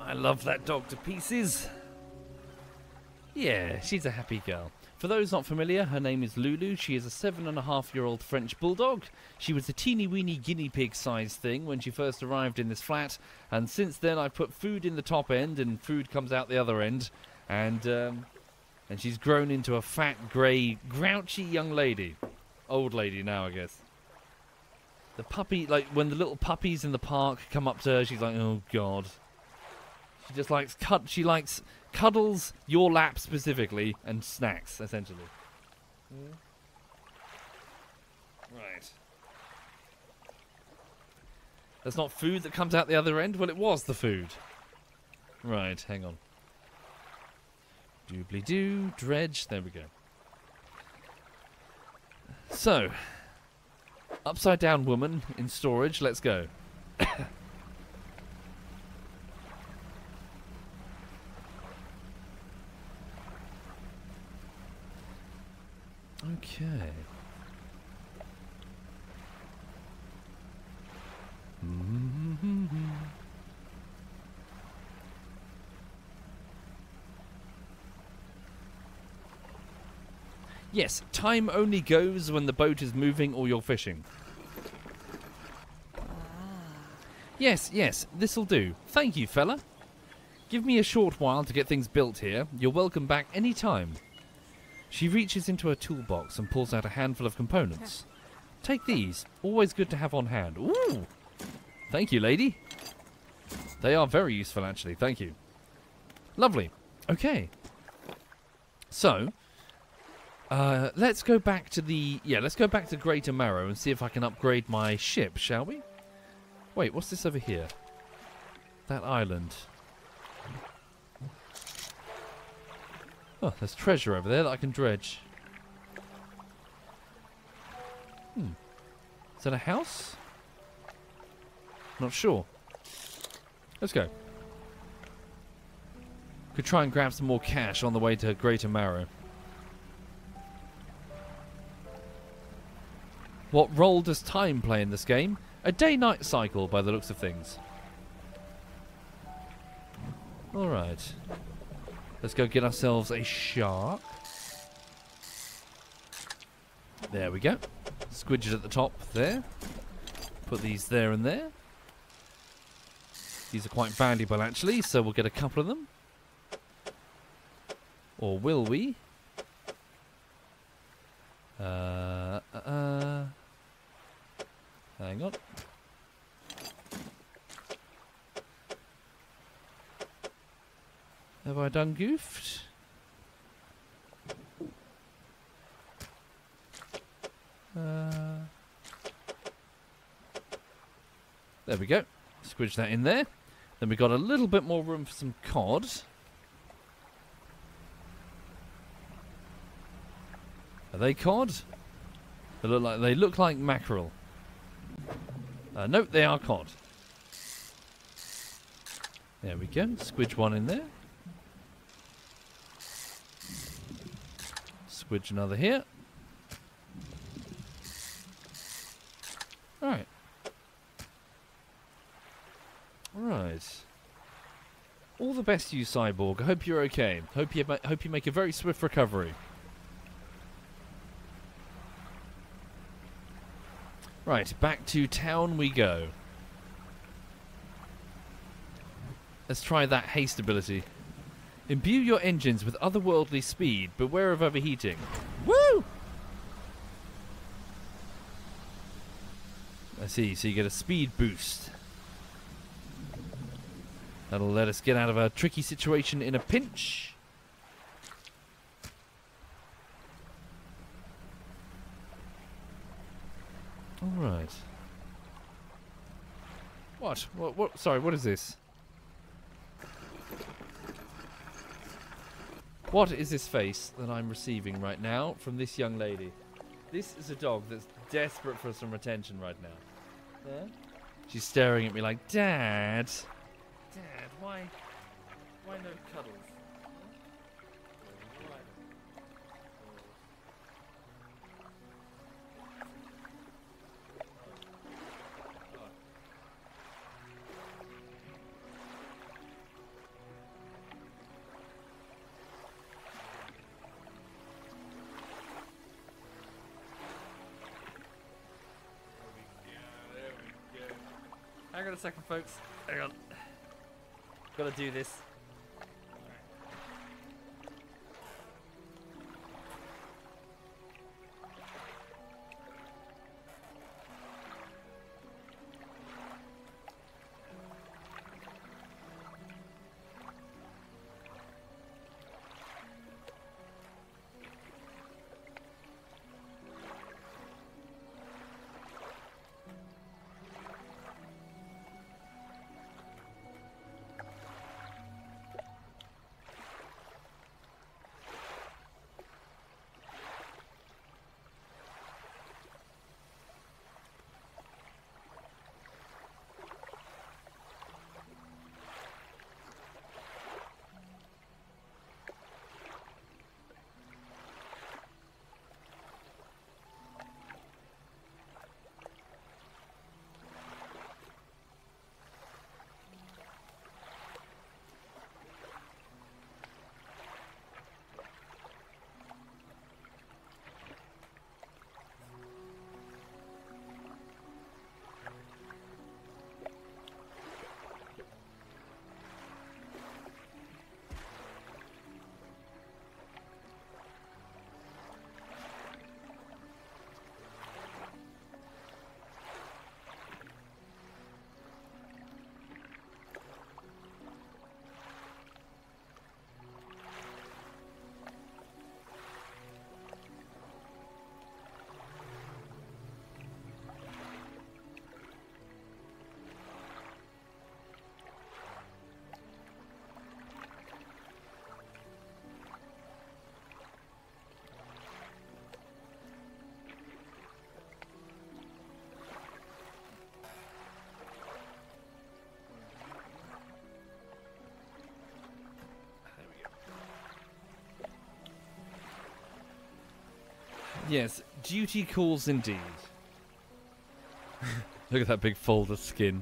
I love that dog to pieces. Yeah, she's a happy girl. For those not familiar, her name is Lulu. She is a 7.5-year-old French bulldog. She was a teeny weeny guinea pig sized thing when she first arrived in this flat, and since then I put food in the top end and food comes out the other end, and she's grown into a fat, grey, grouchy young lady. Old lady now, I guess. The puppy, like when the little puppies in the park come up to her, she's like, oh god. She just likes cuddles, your lap specifically, and snacks essentially. Yeah. Right. That's not food that comes out the other end. Well, it was the food. Right, hang on. Doobly doo, Dredge. There we go. So, upside down woman in storage. Let's go. Okay. Yes, time only goes when the boat is moving or you're fishing. Yes, yes, this'll do. Thank you, fella. Give me a short while to get things built here. You're welcome back any time. She reaches into her toolbox and pulls out a handful of components. Take these. Always good to have on hand. Ooh! Thank you, lady. They are very useful, actually. Thank you. Lovely. Okay. So, let's go back to the... Yeah, let's go back to Greater Marrow and see if I can upgrade my ship, shall we? Wait, what's this over here? That island... Oh, there's treasure over there that I can dredge. Hmm. Is that a house? Not sure. Let's go. Could try and grab some more cash on the way to Greater Marrow. What role does time play in this game? A day-night cycle, by the looks of things. Alright. Let's go get ourselves a shark. There we go. Squidge it at the top there. Put these there and there. These are quite valuable, actually, so we'll get a couple of them. Or will we? Hang on. Have I done goofed? There we go. Squidge that in there. Then we got a little bit more room for some cod. Are they cod? They look like mackerel. Nope, they are cod. There we go. Squidge one in there. Squidge another here. Alright. Right. All the best to you, Cyborg. I hope you're okay. Hope you make a very swift recovery. Right, back to town we go. Let's try that haste ability. Imbue your engines with otherworldly speed. Beware of overheating. Woo! I see, so you get a speed boost. That'll let us get out of a tricky situation in a pinch. Alright. What? What? Sorry, what is this? What is this face that I'm receiving right now from this young lady? This is a dog that's desperate for some attention right now. Yeah? She's staring at me like, Dad! Dad, why no cuddles? Hang on a second, folks. Hang on. Gotta do this. Yes, duty calls indeed. Look at that big fold of skin.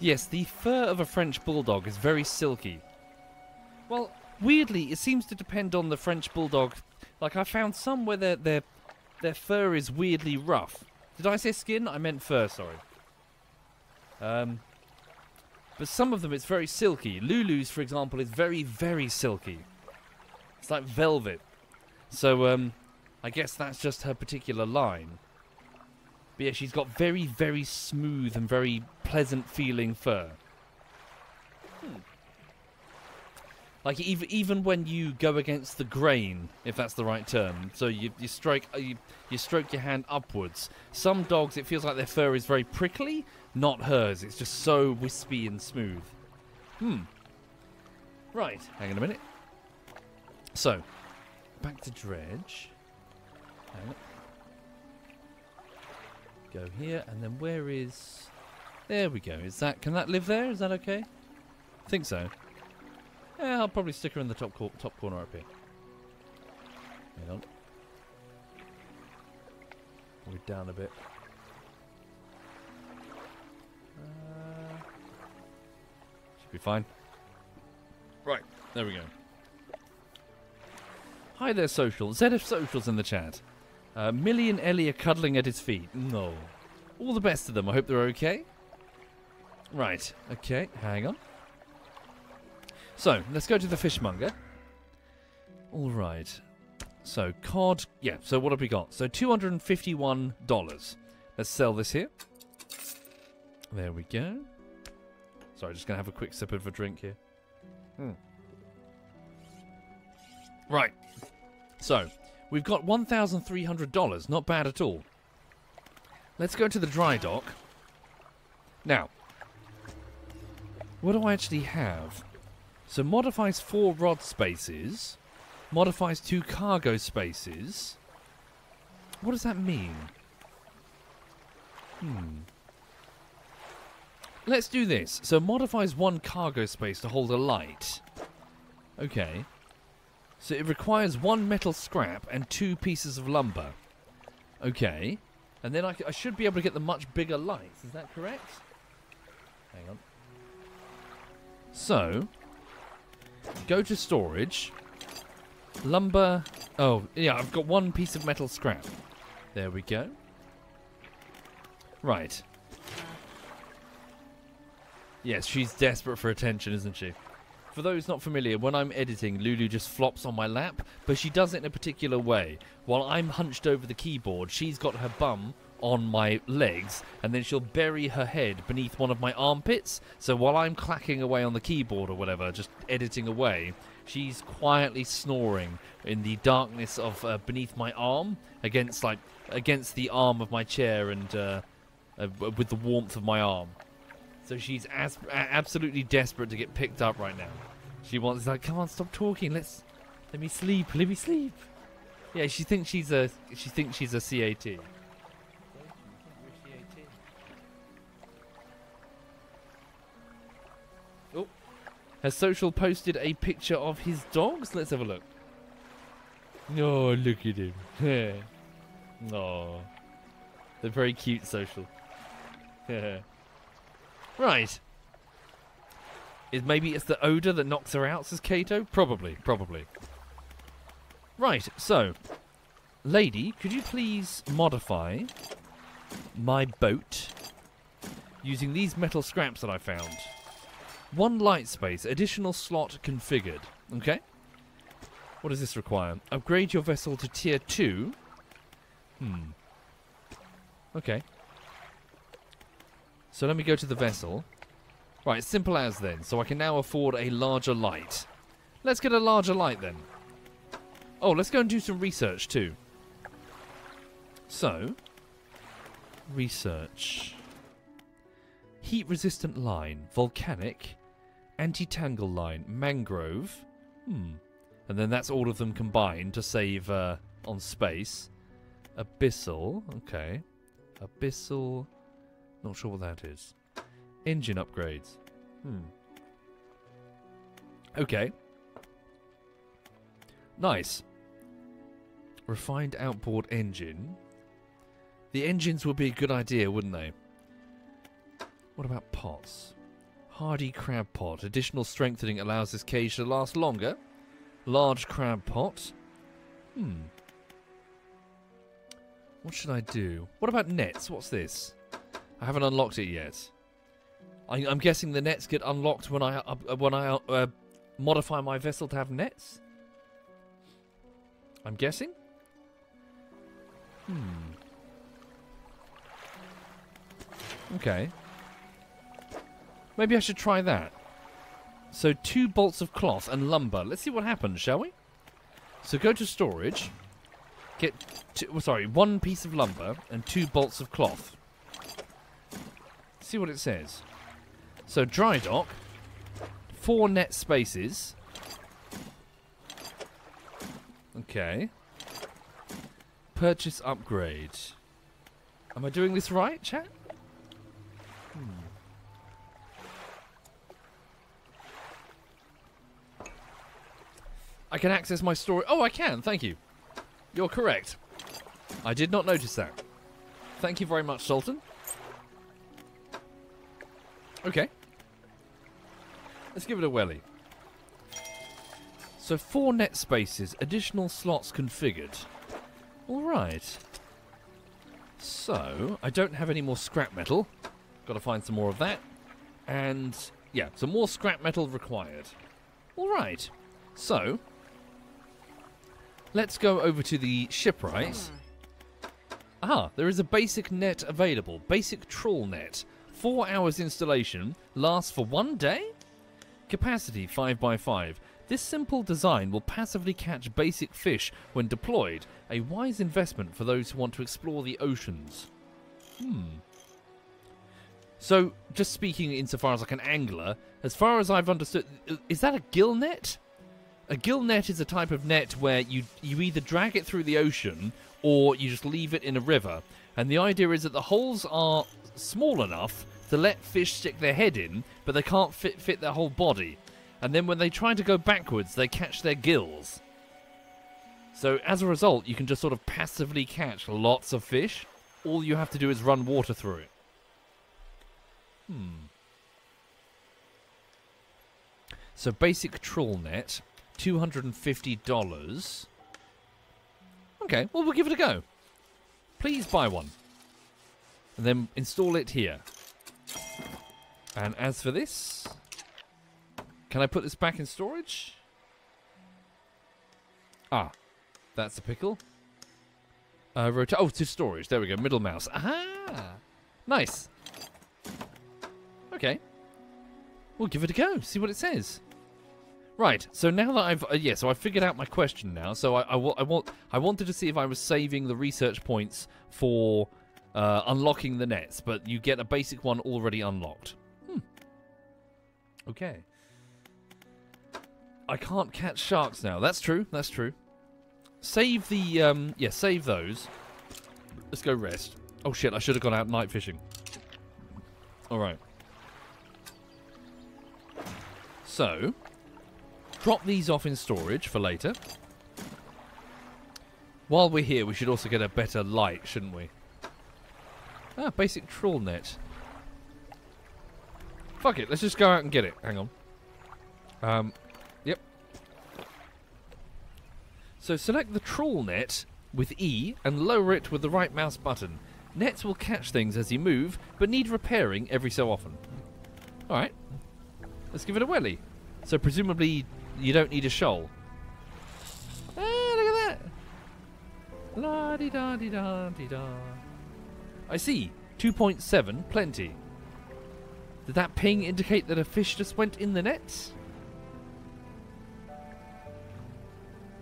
Yes, the fur of a French bulldog is very silky. Well, weirdly, it seems to depend on the French bulldog. Like, I found some where their fur is weirdly rough. Did I say skin? I meant fur, sorry. But some of them, it's very silky. Lulu's, for example, is very, very silky. It's like velvet. So, I guess that's just her particular line. But yeah, she's got very, very smooth and very pleasant-feeling fur. Like, even when you go against the grain, if that's the right term, so you stroke your hand upwards. Some dogs, it feels like their fur is very prickly. Not hers. It's just so wispy and smooth. Right. Hang on a minute. So, back to Dredge. Go here, and then where is... There we go. Is that... Can that live there? Is that okay? I think so. Yeah, I'll probably stick her in the top corner up here. Hang on. We're down a bit. Should be fine. Right, there we go. Hi there, Social. ZF Social's in the chat. Millie and Ellie are cuddling at his feet. No. All the best to them. I hope they're okay. Right, okay, hang on. So, let's go to the fishmonger. Alright. So, cod... Yeah, so what have we got? So, $251. Let's sell this here. There we go. Sorry, just going to have a quick sip of a drink here. Right. So, we've got $1,300. Not bad at all. Let's go to the dry dock. Now, what do I actually have? So modifies 4 rod spaces, modifies 2 cargo spaces. What does that mean? Let's do this. So modifies 1 cargo space to hold a light. Okay. So it requires 1 metal scrap and 2 pieces of lumber. Okay. And then I should be able to get the much bigger lights. Is that correct? Hang on. So... Go to storage. Lumber. Oh, yeah, I've got 1 piece of metal scrap. There we go. Right. Yes, she's desperate for attention, isn't she? For those not familiar, when I'm editing, Lulu just flops on my lap, but she does it in a particular way. While I'm hunched over the keyboard, she's got her bum on my legs, and then she'll bury her head beneath one of my armpits. So while I'm clacking away on the keyboard or whatever, just editing away, she's quietly snoring in the darkness of beneath my arm, against the arm of my chair, and with the warmth of my arm. So she's absolutely desperate to get picked up right now. She wants, like, come on, stop talking. Let me sleep. Let me sleep. Yeah, she thinks she's a CAT. Has Social posted a picture of his dogs? Let's have a look. Oh, look at him. Oh, they're very cute, Social. Right. Maybe it's the odour that knocks her out, says Kato? Probably. Right, so. Lady, could you please modify my boat using these metal scraps that I found? 1 light space, additional slot configured. Okay. What does this require? Upgrade your vessel to tier 2. Okay. So let me go to the vessel. Right, simple as then. So I can now afford a larger light. Let's get a larger light then. Oh, let's go and do some research too. So, research. Heat-resistant line, volcanic... Anti-tangle line, mangrove. And then that's all of them combined to save on space. Abyssal. Okay. Abyssal. Not sure what that is. Engine upgrades. Okay. Nice. Refined outboard engine. The engines would be a good idea, wouldn't they? What about pots? Hardy crab pot. Additional strengthening allows this cage to last longer. Large crab pot. What should I do? What about nets? What's this? I haven't unlocked it yet. I'm guessing the nets get unlocked when I modify my vessel to have nets. I'm guessing. Okay. Maybe I should try that. So 2 bolts of cloth and lumber. Let's see what happens, shall we? So go to storage. Get 1 piece of lumber and 2 bolts of cloth. See what it says. So dry dock. 4 net spaces. Okay. Purchase upgrade. Am I doing this right, chat? I can access my storage. Oh, I can. Thank you. You're correct. I did not notice that. Thank you very much, Sultan. Okay. Let's give it a welly. So 4 net spaces, additional slots configured. Alright. So, I don't have any more scrap metal. Got to find some more of that. And, yeah, some more scrap metal required. Alright. So, let's go over to the shipwright. Ah, there is a basic net available. Basic trawl net. 4 hours installation. Lasts for 1 day? Capacity 5x5. This simple design will passively catch basic fish when deployed. A wise investment for those who want to explore the oceans. So, just speaking insofar as like an angler, as far as I've understood, is that a gill net? A gill net is a type of net where you either drag it through the ocean or you just leave it in a river. And the idea is that the holes are small enough to let fish stick their head in, but they can't fit their whole body. And then when they try to go backwards, they catch their gills. So as a result, you can just sort of passively catch lots of fish. All you have to do is run water through it. So basic trawl net, $250. Okay, well, we'll give it a go. Please buy one. And then install it here. And as for this... Can I put this back in storage? Ah, that's a pickle. Oh, to storage. There we go. Middle mouse. Aha! Nice. Okay. We'll give it a go. See what it says. Right. So now that I've... yeah, so I figured out my question now. So I wanted to see if I was saving the research points for unlocking the nets. But you get a basic one already unlocked. Okay. I can't catch sharks now. That's true. That's true. Save the... yeah, save those. Let's go rest. Oh, shit. I should have gone out night fishing. All right. So, drop these off in storage for later. While we're here, we should also get a better light, shouldn't we? Ah, basic trawl net. Fuck it. Let's just go out and get it. Hang on. So select the trawl net with E and lower it with the right mouse button. Nets will catch things as you move, but need repairing every so often. Alright. Let's give it a welly. So presumably you don't need a shoal. Ah, look at that! La-dee-da-dee-da-dee-da. I see. 2.7, plenty. Did that ping indicate that a fish just went in the net?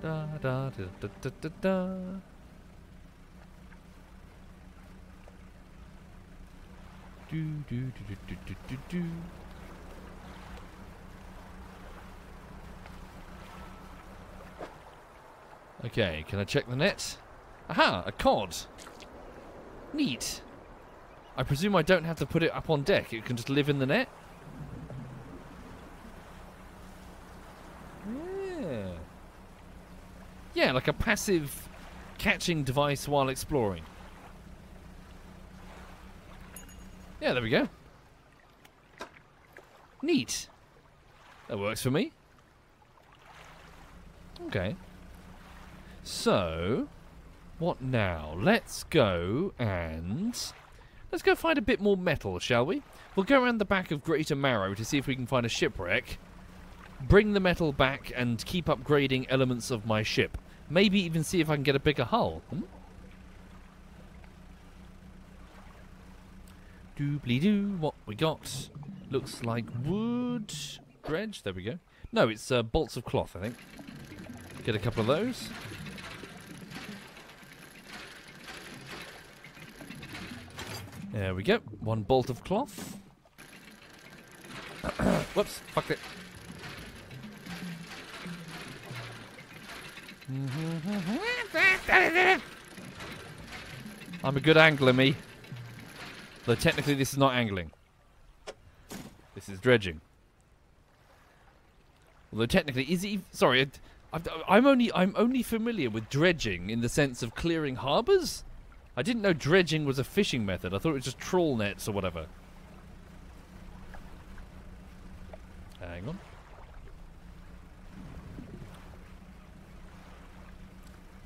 Da, da, da, da, da, da, da. Do, do, do, do, do, do, do, do. Okay, can I check the net? Aha, a cod. Neat. I presume I don't have to put it up on deck. It can just live in the net. Yeah, like a passive catching device while exploring. Yeah, there we go. Neat. That works for me. Okay. So, what now? Let's go and... Let's go find a bit more metal, shall we? We'll go around the back of Greater Marrow to see if we can find a shipwreck. Bring the metal back and keep upgrading elements of my ship. Maybe even see if I can get a bigger hull. Doobly-doo, what we got? Looks like wood... Dredge? There we go. No, it's bolts of cloth, I think. Get a couple of those. There we go. One bolt of cloth. Whoops, fuck it. I'm a good angler, me. Though technically this is not angling. This is dredging. Although technically, is it... Sorry, I'm only familiar with dredging in the sense of clearing harbours. I didn't know dredging was a fishing method. I thought it was just trawl nets or whatever. Hang on.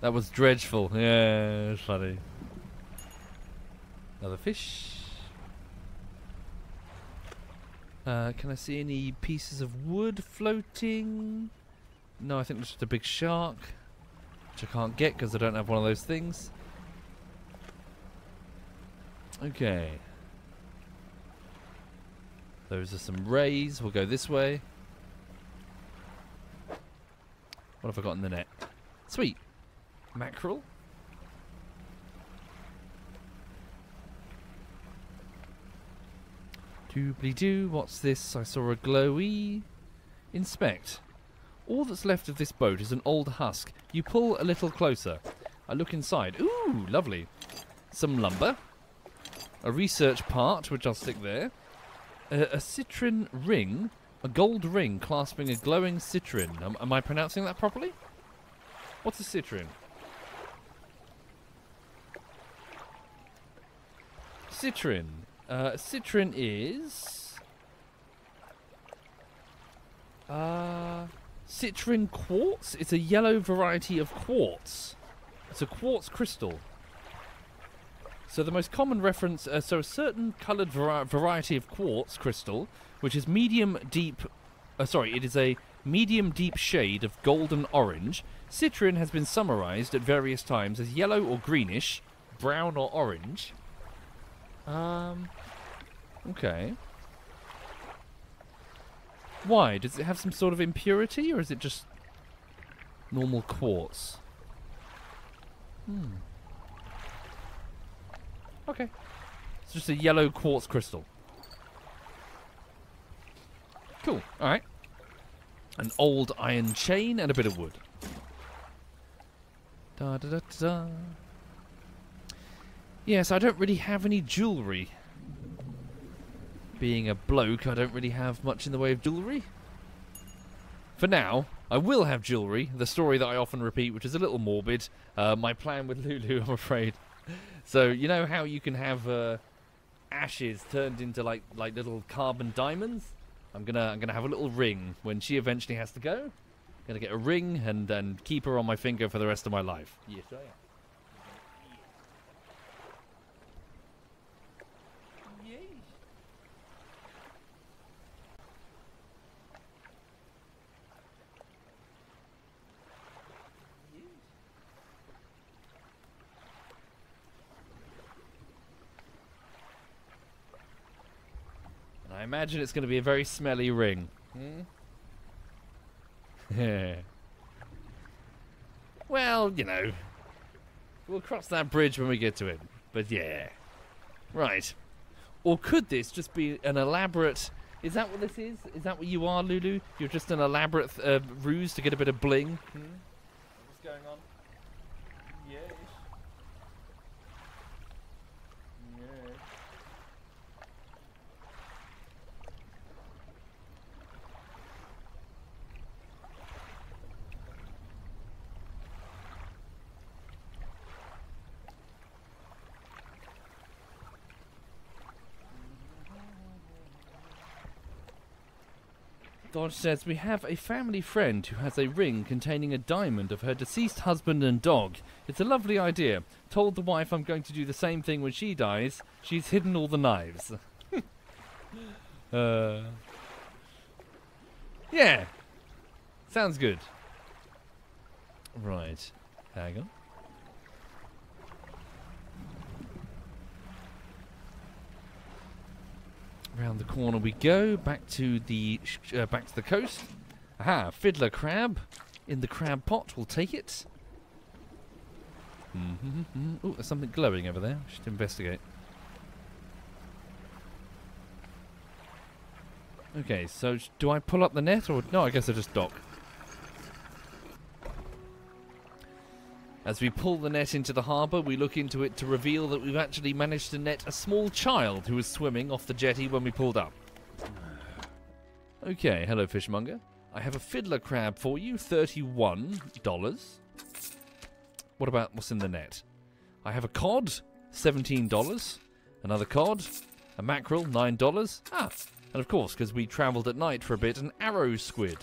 That was dredgeful. Yeah, funny. Another fish. Can I see any pieces of wood floating? No, I think it's just a big shark. Which I can't get because I don't have one of those things. Okay. Those are some rays. We'll go this way. What have I got in the net? Sweet. Mackerel. Doobly-doo. What's this? I saw a glowy. Inspect. All that's left of this boat is an old husk. You pull a little closer. I look inside. Ooh, lovely. Some lumber. A research part, which I'll stick there. A citron ring. A gold ring clasping a glowing citron. Am I pronouncing that properly? What's a citron? Citron. Citron is... citron quartz? It's a yellow variety of quartz. It's a quartz crystal. So the most common reference... so a certain coloured variety of quartz crystal, which is medium deep... sorry, it is a medium deep shade of golden orange. Citron has been summarised at various times as yellow or greenish, brown or orange. Okay. Why? Does it have some sort of impurity, or is it just normal quartz? Okay. It's just a yellow quartz crystal. Cool. Alright. An old iron chain and a bit of wood. Da-da-da-da-da. Yes, I don't really have any jewellery. Being a bloke, I don't really have much in the way of jewellery. For now, I will have jewellery. The story that I often repeat, which is a little morbid. My plan with Lulu, I'm afraid. So, you know how you can have ashes turned into like little carbon diamonds? I'm gonna have a little ring when she eventually has to go. I'm gonna get a ring and keep her on my finger for the rest of my life. Yes, I am. Imagine it's going to be a very smelly ring. Yeah. Well, you know, we'll cross that bridge when we get to it. But yeah, right. Or could this just be an elaborate? Is that what this is? Is that what you are, Lulu? You're just an elaborate ruse to get a bit of bling. What's going on? Yeah. Dodge says, we have a family friend who has a ring containing a diamond of her deceased husband and dog. It's a lovely idea. Told the wife I'm going to do the same thing when she dies. She's hidden all the knives. Yeah. Sounds good. Right. Hang on. Round the corner we go, back to the coast. Aha, fiddler crab in the crab pot. We'll take it. Oh, there's something glowing over there. We should investigate. Okay, so do I pull up the net or no? I guess I just dock. As we pull the net into the harbour, we look into it to reveal that we've actually managed to net a small child who was swimming off the jetty when we pulled up. Okay, hello fishmonger. I have a fiddler crab for you, $31. What about what's in the net? I have a cod, $17. Another cod, a mackerel, $9. Ah, and of course, because we travelled at night for a bit, an arrow squid.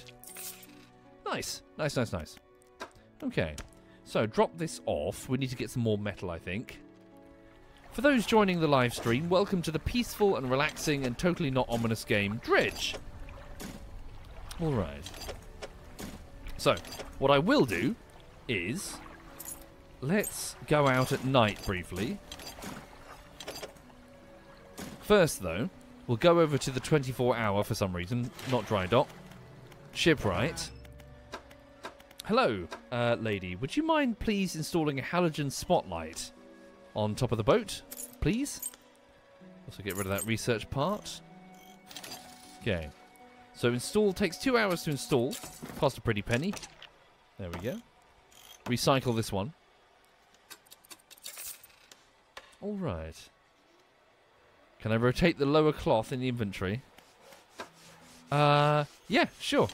Nice, nice, nice, nice. Okay. So, drop this off. We need to get some more metal, I think. For those joining the live stream, welcome to the peaceful and relaxing and totally not ominous game, Dredge. Alright. So, what I will do is... let's go out at night briefly. First, though, we'll go over to the 24-hour for some reason. Not dry dock. Shipwright. Hello, lady. Would you mind please installing a halogen spotlight on top of the boat, please? Also get rid of that research part. Okay. So install takes 2 hours to install. Cost a pretty penny. There we go. Recycle this one. All right. Can I rotate the lower cloth in the inventory? Yeah, sure.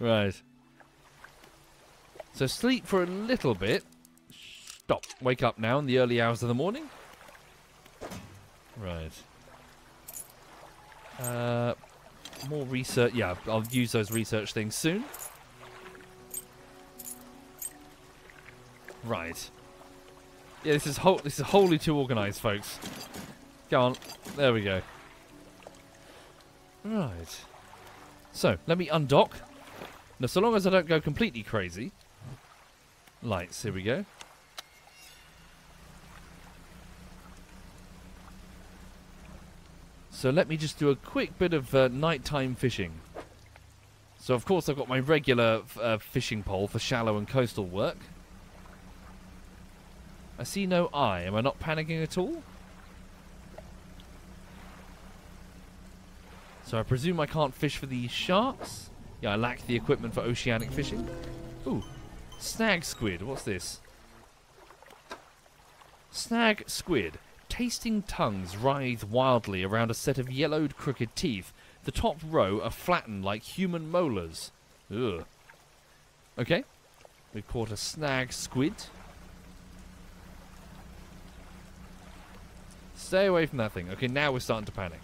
Right. So sleep for a little bit. Stop. Wake up now in the early hours of the morning. Right. More research. Yeah, I'll use those research things soon. Right. Yeah, this is wholly too organised, folks. Go on. There we go. Right. So, let me undock. Now, so long as I don't go completely crazy. Lights, here we go. So, let me just do a quick bit of nighttime fishing. So, of course, I've got my regular fishing pole for shallow and coastal work. I see no eye. Am I not panicking at all? So I presume I can't fish for these sharks. Yeah, I lack the equipment for oceanic fishing. Ooh, snag squid. What's this? Snag squid. Tasting tongues writhe wildly around a set of yellowed, crooked teeth. The top row are flattened like human molars. Ugh. Okay. We've caught a snag squid. Stay away from that thing. Okay, now we're starting to panic.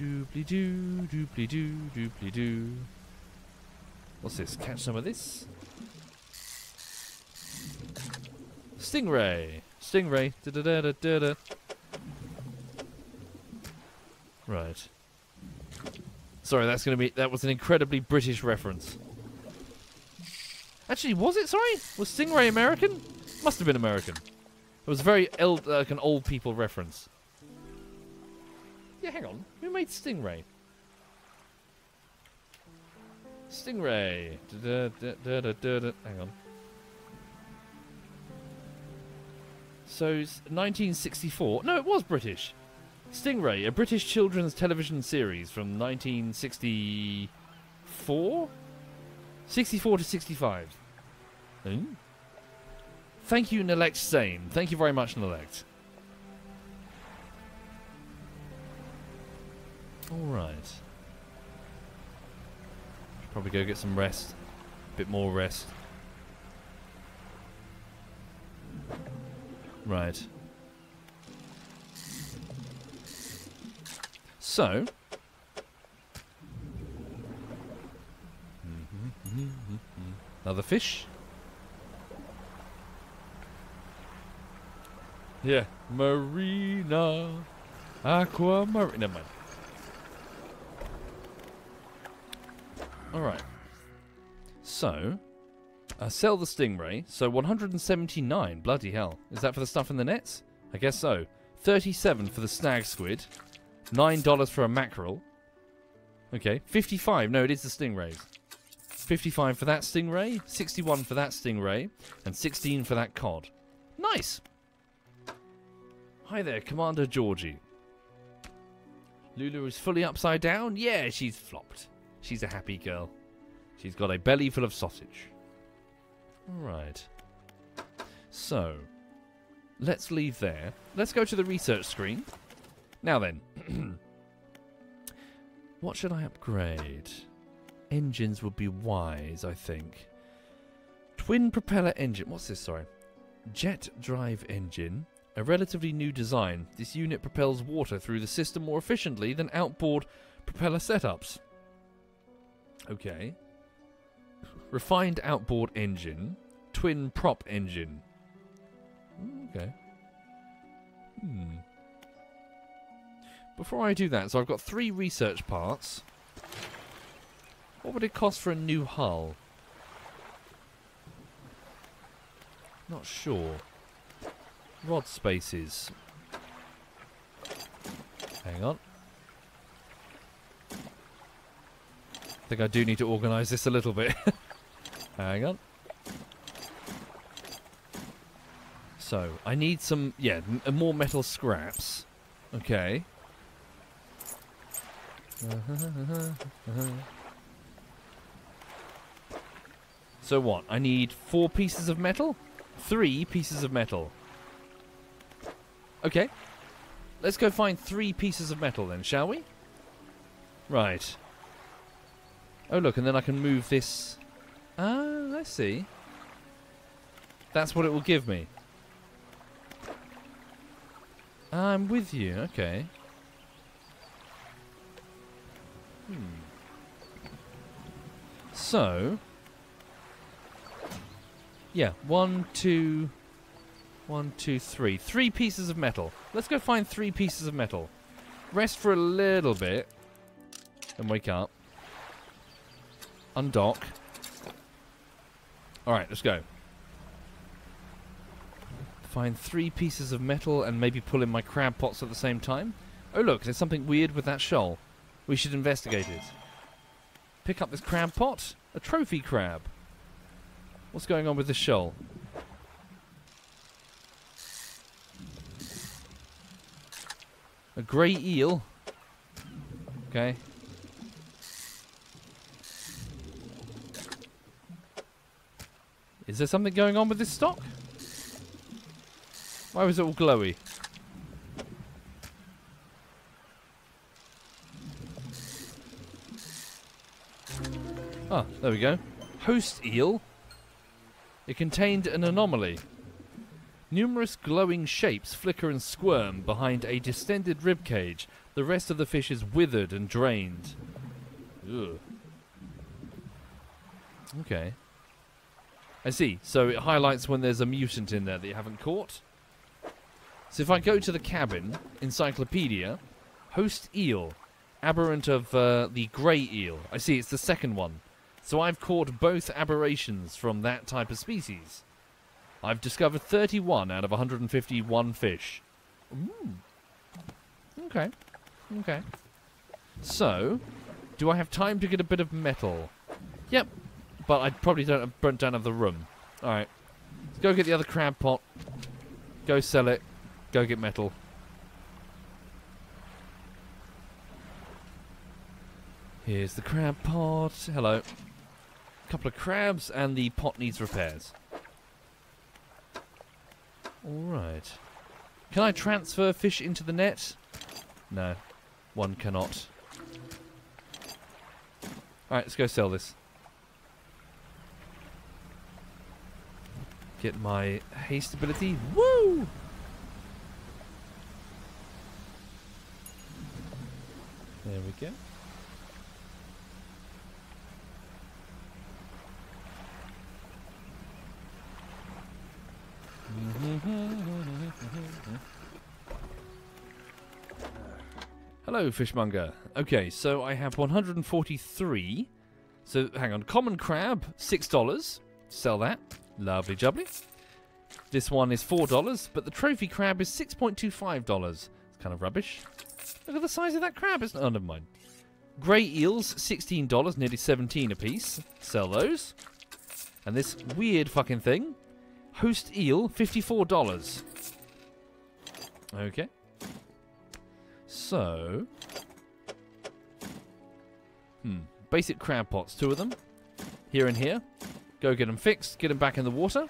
Doobly-doo, doobly-doo, doobly-doo. What's this? Catch some of this. Stingray. Stingray. Da-da-da-da-da-da. Right. Sorry, that's going to be... that was an incredibly British reference. Actually, was it? Sorry? Was Stingray American? Must have been American. It was very like an old people reference. Yeah, hang on. Who made Stingray? Stingray. Da, da, da, da, da, da. Hang on. So, 1964. No, it was British. Stingray, a British children's television series from 1964? 64 to 65. Hmm? Thank you, Nalect Sane. Thank you very much, Nalect. Alright. Probably go get some rest. A bit more rest. Right. So... another fish. Yeah. Marina. Aquamarine. Never mind. Alright. So. Sell the stingray. So 179. Bloody hell. Is that for the stuff in the nets? I guess so. 37 for the snag squid. $9 for a mackerel. Okay. 55. No, it is the stingrays. 55 for that stingray, 61 for that stingray, and 16 for that cod. Nice! Hi there, Commander Georgie. Lulu is fully upside down? Yeah, she's flopped. She's a happy girl. She's got a belly full of sausage. Alright. So, let's leave there. Let's go to the research screen. Now then. What should I upgrade? Engines would be wise, I think. Twin propeller engine. What's this? Sorry. Jet drive engine. A relatively new design. This unit propels water through the system more efficiently than outboard propeller setups. Okay. Refined outboard engine. Twin prop engine. Okay. Hmm. Before I do that, so I've got 3 research parts. What would it cost for a new hull? Not sure. Rod spaces. Hang on. I think I do need to organise this a little bit. Hang on. So, I need some, yeah, more metal scraps. Okay. So what? I need 4 pieces of metal? 3 pieces of metal. Okay. Let's go find 3 pieces of metal then, shall we? Right. Oh, look, and then I can move this... Ah, I see. That's what it will give me. I'm with you. Okay. Hmm. So... yeah, 1, 2, 1, 2, 3. 3 pieces of metal. Let's go find 3 pieces of metal. Rest for a little bit. And wake up. Undock. Alright, let's go. Find 3 pieces of metal and maybe pull in my crab pots at the same time. Oh look, there's something weird with that shoal. We should investigate it. Pick up this crab pot. A trophy crab. What's going on with the shoal? A grey eel. Okay. Is there something going on with this stock? Why was it all glowy? Ah, there we go. Host eel. It contained an anomaly. Numerous glowing shapes flicker and squirm behind a distended ribcage. The rest of the fish is withered and drained. Ugh. Okay. I see. So it highlights when there's a mutant in there that you haven't caught. So if I go to the cabin, encyclopedia, host eel, aberrant of the grey eel. I see, it's the second one. So I've caught both aberrations from that type of species. I've discovered 31 out of 151 fish. Ooh. Okay. Okay. So, do I have time to get a bit of metal? Yep. But I probably don't have the room. Alright. Let's go get the other crab pot. Go sell it. Go get metal. Here's the crab pot. Hello. Couple of crabs, and the pot needs repairs. Alright. Can I transfer fish into the net? No. One cannot. Alright, let's go sell this. Get my haste ability. Woo! There we go. Hello, Fishmonger. Okay, so I have 143. So, hang on. Common crab, $6. Sell that. Lovely jubbly. This one is $4, but the trophy crab is $6.25. It's kind of rubbish. Look at the size of that crab. It's not, oh, never mind. Grey eels, $16, nearly 17 apiece. Sell those. And this weird fucking thing. Host eel, $54. Okay. So... Basic crab pots, two of them. Here and here. Go get them fixed. Get them back in the water.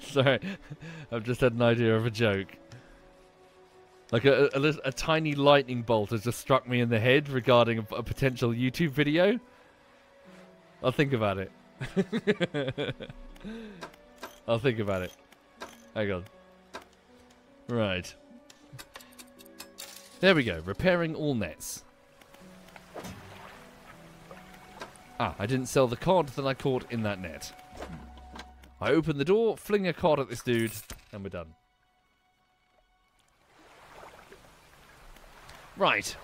Sorry. I've just had an idea of a joke. Like a tiny lightning bolt has just struck me in the head regarding a potential YouTube video. I'll think about it. I'll think about it. Hang on. Right. There we go. Repairing all nets. Ah, I didn't sell the cod that I caught in that net. I open the door, fling a cod at this dude, and we're done. Right.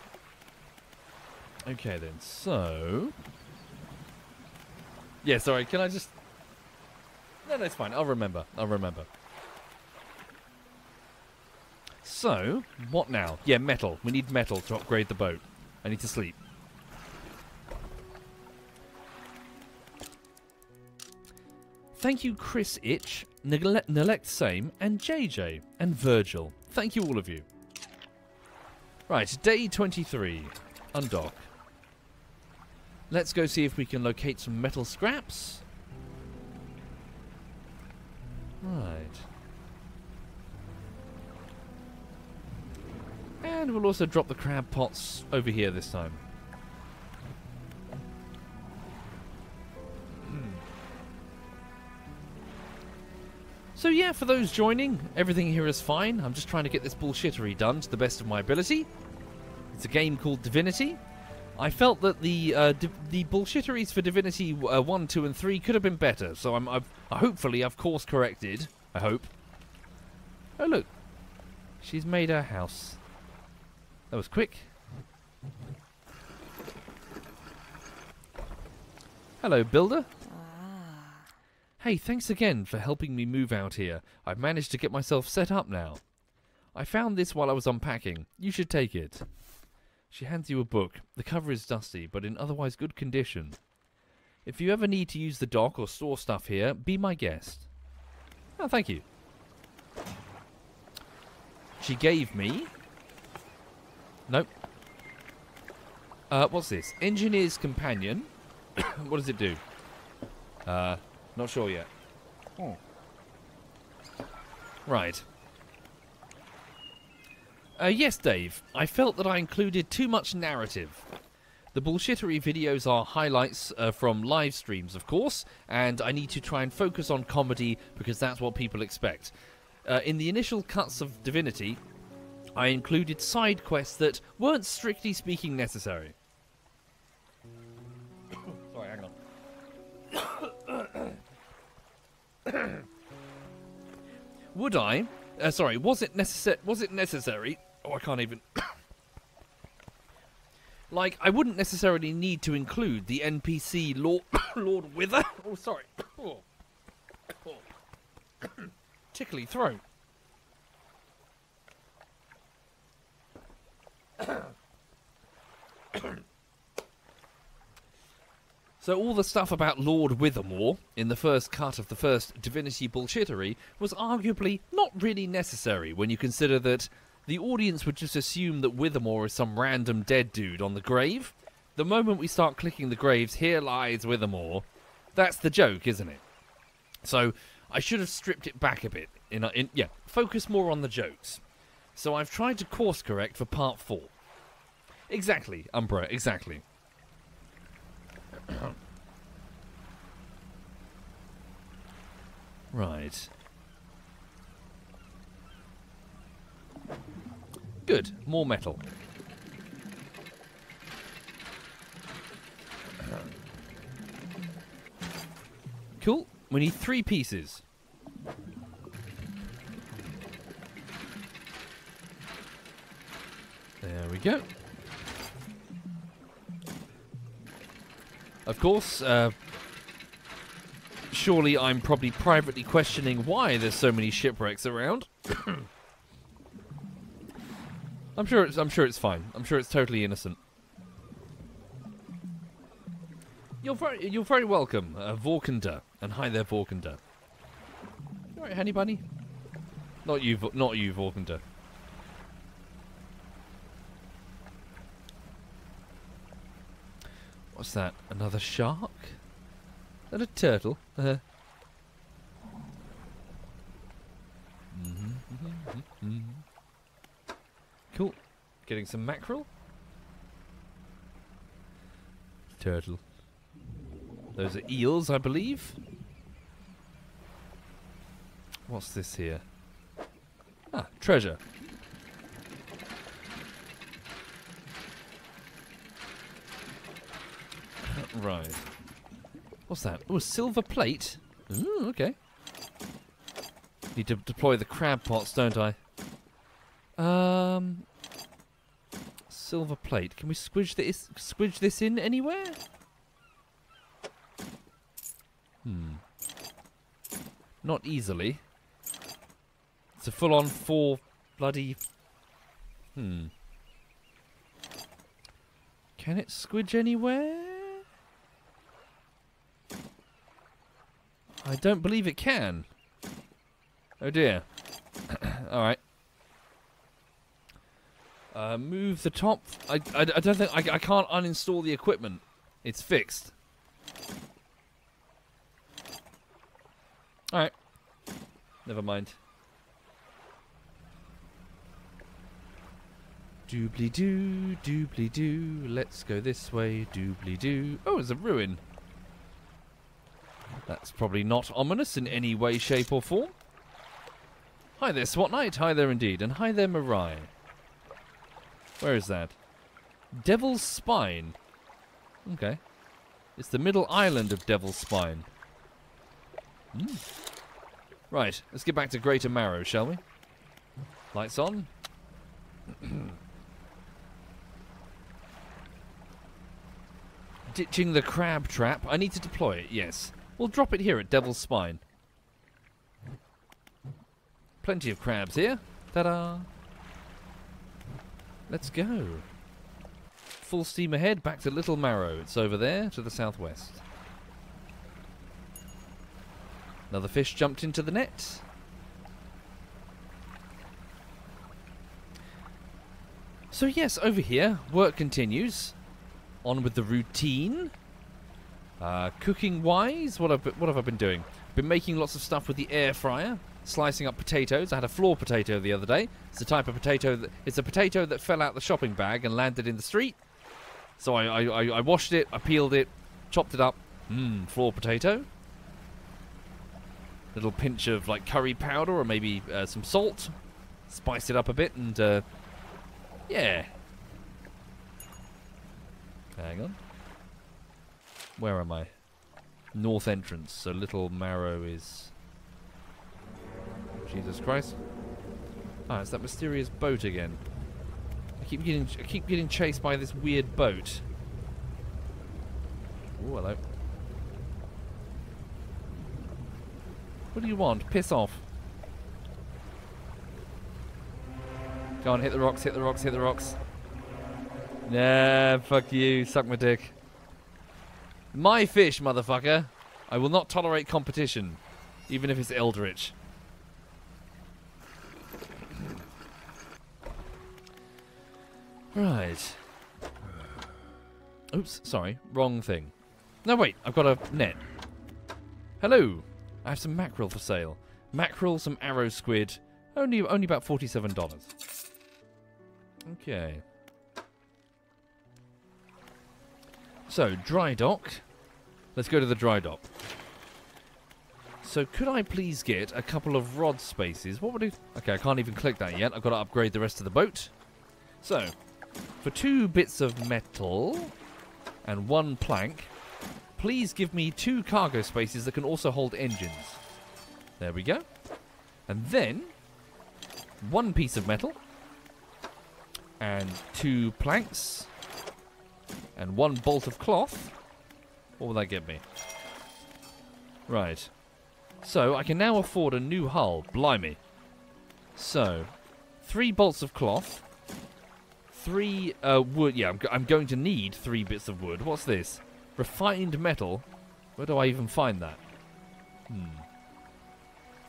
Okay then, so... Yeah, sorry, can I just... No, it's fine. I'll remember. I'll remember. So, what now? Yeah, metal. We need metal to upgrade the boat. I need to sleep. Thank you, Chris Itch, Nelect Same, and JJ, and Virgil. Thank you, all of you. Right, day 23. Undock. Let's go see if we can locate some metal scraps. Right. And we'll also drop the crab pots over here this time. So yeah, for those joining, everything here is fine. I'm just trying to get this bullshittery done to the best of my ability. It's a game called Divinity. I felt that the bullshitteries for Divinity 1, 2 and 3 could have been better, so hopefully I've course corrected. I hope. Oh look, she's made her house. That was quick. Hello, builder. Hey, thanks again for helping me move out here. I've managed to get myself set up now. I found this while I was unpacking. You should take it. She hands you a book. The cover is dusty, but in otherwise good condition. If you ever need to use the dock or store stuff here, be my guest. Oh, thank you. She gave me... Nope. What's this? Engineer's Companion. What does it do? Not sure yet. Oh. Right. Yes, Dave. I felt that I included too much narrative. The bullshittery videos are highlights from live streams, of course, and I need to try and focus on comedy because that's what people expect. In the initial cuts of Divinity, I included side quests that weren't strictly speaking necessary. Sorry, hang on. Would I? Sorry, was it necessary? Oh, I can't even. Like, I wouldn't necessarily need to include the NPC Lord Wither. Oh, sorry. Oh. Oh. Tickly throat. So all the stuff about Lord Withermore in the first cut of the first Divinity bullshittery was arguably not really necessary when you consider that the audience would just assume that Withermore is some random dead dude on the grave. The moment we start clicking the graves, here lies Withermore. That's the joke, isn't it? So I should have stripped it back a bit. Yeah, focus more on the jokes. So I've tried to course correct for part 4. Exactly, Umbra, exactly. Right. Good. More metal. Cool. We need 3 pieces. There we go. Of course, surely I'm probably privately questioning why there's so many shipwrecks around. I'm sure it's fine. I'm sure it's totally innocent. You're very welcome, Vorkunda. And hi there, Vorkunda. You alright, honey bunny? Not you, Vorkunda. What's that? Another shark? Is that a turtle? Cool. Getting some mackerel. Turtle. Those are eels, I believe. What's this here? Ah, treasure. Right. What's that? Oh, a silver plate? Ooh, okay. Need to deploy the crab pots, don't I? Silver plate. Can we squidge this in anywhere? Not easily. It's a full-on 4 bloody... Can it squidge anywhere? I don't believe it can. Oh dear. Alright. Move the top. I don't think I can't uninstall the equipment. It's fixed. All right. Never mind. Doobly doo, doobly doo. Let's go this way. Doobly doo. Oh, it's a ruin. That's probably not ominous in any way, shape, or form. Hi there, SWAT Knight. Hi there, indeed, and hi there, Mirai. Where is that? Devil's Spine. Okay. It's the middle island of Devil's Spine. Right, let's get back to Greater Marrow, shall we? Lights on. Ditching the crab trap. I need to deploy it, yes. We'll drop it here at Devil's Spine. Plenty of crabs here. Ta-da! Let's go. Full steam ahead, back to Little Marrow. It's over there, to the southwest. Another fish jumped into the net. So yes, over here, work continues. On with the routine. Cooking-wise, what have I been doing? Been making lots of stuff with the air fryer, slicing up potatoes. I had a floor potato the other day. It's the type of potato that... It's a potato that fell out the shopping bag and landed in the street. So I washed it, I peeled it, chopped it up. Mmm, floor potato. Little pinch of like curry powder or maybe some salt, spice it up a bit, and yeah. Hang on, where am I? North entrance. So Little Marrow is... Jesus Christ! Ah, it's that mysterious boat again. I keep getting chased by this weird boat. Oh, hello. What do you want? Piss off. Go on, hit the rocks, hit the rocks, hit the rocks. Nah, fuck you. Suck my dick. My fish, motherfucker. I will not tolerate competition, even if it's eldritch. Right. Oops, sorry. Wrong thing. No, wait. I've got a net. Hello. I have some mackerel for sale. Mackerel, some arrow squid. Only about $47. Okay. So, dry dock. Let's go to the dry dock. So could I please get a couple of rod spaces? What would it... Okay, I can't even click that yet. I've got to upgrade the rest of the boat. So, for 2 bits of metal and 1 plank, please give me 2 cargo spaces that can also hold engines. There we go. And then, 1 piece of metal and 2 planks and 1 bolt of cloth. What will that get me? Right. So, I can now afford a new hull. Blimey. So, 3 bolts of cloth. 3 wood. Yeah, I'm going to need 3 bits of wood. What's this? Refined metal. Where do I even find that? Hmm.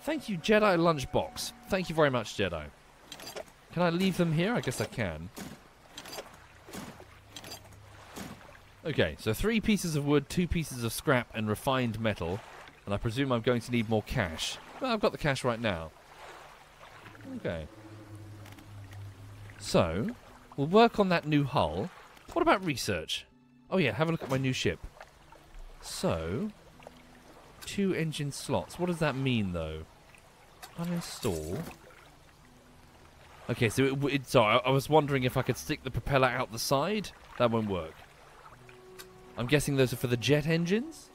Thank you, Jedi Lunchbox. Thank you very much, Jedi. Can I leave them here? I guess I can. Okay, so 3 pieces of wood, 2 pieces of scrap, and refined metal. And I presume I'm going to need more cash. Well, I've got the cash right now. Okay. So, we'll work on that new hull. What about research? Oh yeah, have a look at my new ship. So, 2 engine slots. What does that mean, though? Uninstall. Okay, so, I was wondering if I could stick the propeller out the side. That won't work. I'm guessing those are for the jet engines?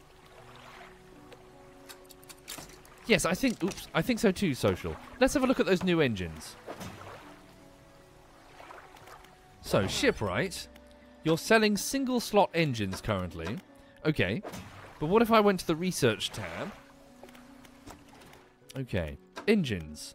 Yes, I think... Oops, I think so too, Social. Let's have a look at those new engines. So, shipwright. You're selling single-slot engines currently. Okay. But what if I went to the research tab? Okay. Engines.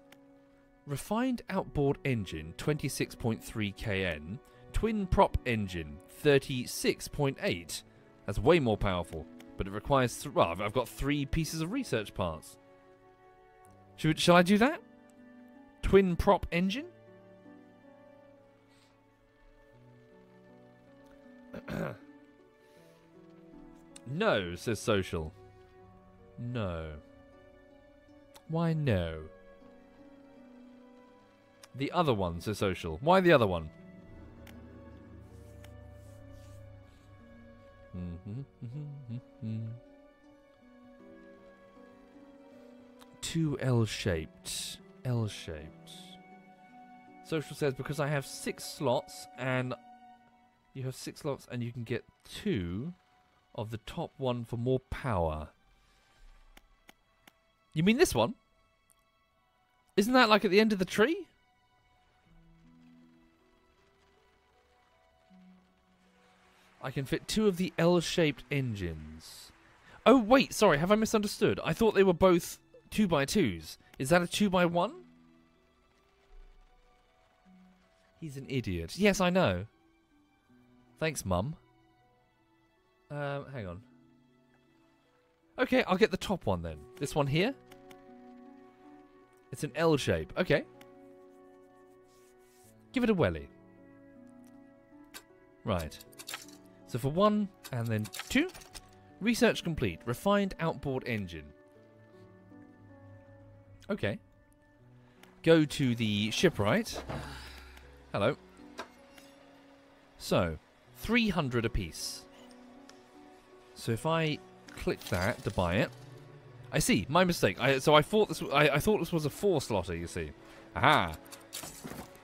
Refined outboard engine, 26.3 kN. Twin prop engine, 36.8. That's way more powerful. But it requires... Well, I've got 3 pieces of research parts. Shall I do that? Twin prop engine? No, says Social. No. Why no? The other one, says Social. Why the other one? Mm-hmm, mm-hmm, mm-hmm. 2 L-shaped. L-shaped. Social says, because I have 6 slots and... You have 6 slots and you can get 2 of the top one for more power. You mean this one? Isn't that like at the end of the tree? I can fit 2 of the L-shaped engines. Oh, wait, sorry, have I misunderstood? I thought they were both... 2x2s. Is that a 2x1? He's an idiot. Yes, I know. Thanks, Mum. Hang on. Okay, I'll get the top one then. This one here? It's an L shape. Okay. Give it a welly. Right. So for 1 and then 2. Research complete. Refined outboard engine. Okay. Go to the shipwright. Hello. So, 300 apiece. So if I click that to buy it, I see my mistake. I thought this was a 4-slotter. You see. Aha.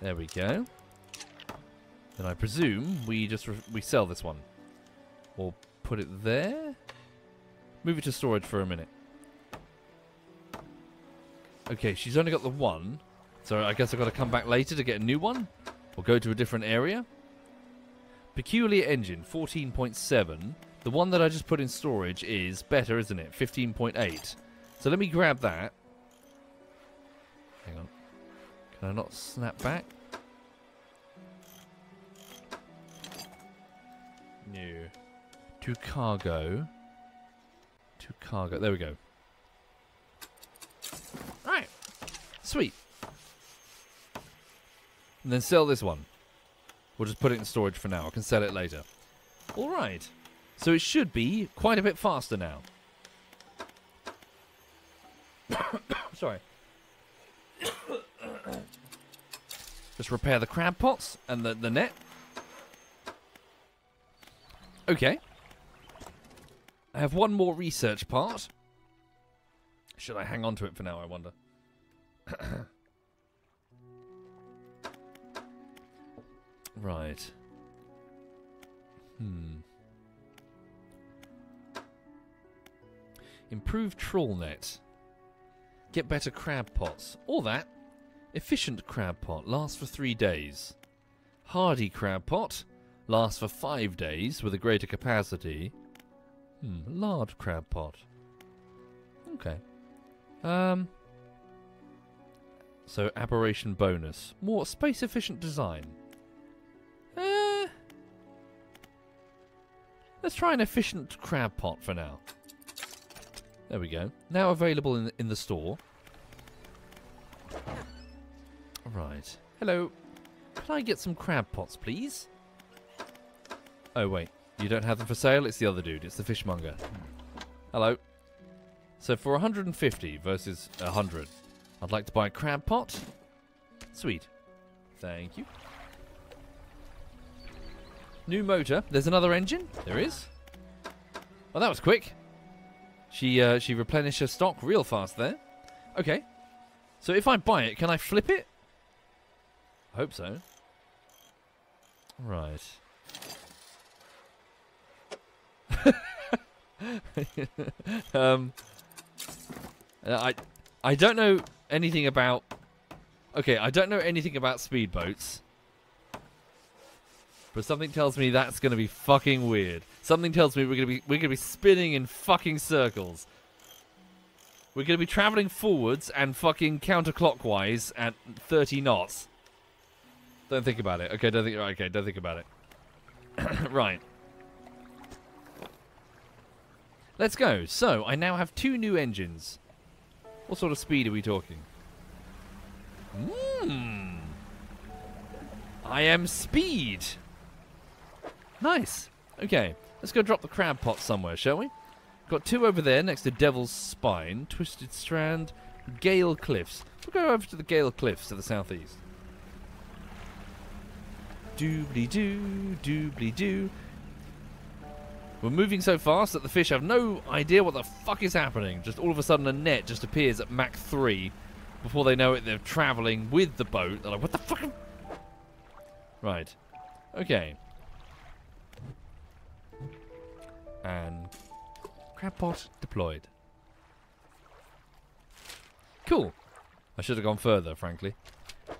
There we go. Then I presume we just we sell this one, or put it there. Move it to storage for a minute. Okay, she's only got the 1, so I guess I've got to come back later to get a new one, or go to a different area. Peculiar engine, 14.7. The one that I just put in storage is better, isn't it? 15.8. So let me grab that. Hang on. Can I not snap back? New. To cargo. To cargo. There we go. Right. Sweet. And then sell this one. We'll just put it in storage for now. I can sell it later. Alright. So it should be quite a bit faster now. Sorry. Just repair the crab pots and the net. Okay. I have 1 more research part. Should I hang on to it for now, I wonder? Right. Hmm. Improve trawl net. Get better crab pots. All that. Efficient crab pot. Lasts for 3 days. Hardy crab pot. Lasts for 5 days with a greater capacity. Hmm. Large crab pot. Okay. So aberration bonus. More space efficient design. Let's try an efficient crab pot for now. There we go. Now available in the store. Right. Hello. Could I get some crab pots, please? Oh, wait. You don't have them for sale? It's the other dude. It's the fishmonger. Hello. So for 150 versus 100, I'd like to buy a crab pot. Sweet. Thank you. New motor. There's another engine. There is. Well, that was quick. She replenished her stock real fast there. Okay. So if I buy it, can I flip it? I hope so. Right. I don't know anything about... Okay, I don't know anything about speedboats. But something tells me that's going to be fucking weird. Something tells me we're going to be spinning in fucking circles. We're going to be traveling forwards and fucking counterclockwise at 30 knots. Don't think about it. Okay, don't think about it. Right. Let's go. So, I now have 2 new engines. What sort of speed are we talking? Mmm. I am speed. Nice. Okay, let's go drop the crab pot somewhere, shall we? Got 2 over there next to Devil's Spine, Twisted Strand, Gale Cliffs. We'll go over to the Gale Cliffs to the southeast. Doobly-doo, doobly-doo. We're moving so fast that the fish have no idea what the fuck is happening. Just all of a sudden a net just appears at Mach 3. Before they know it, they're travelling with the boat. They're like, what the fuck? Right. Okay. And crab pot deployed. Cool. I should have gone further, frankly.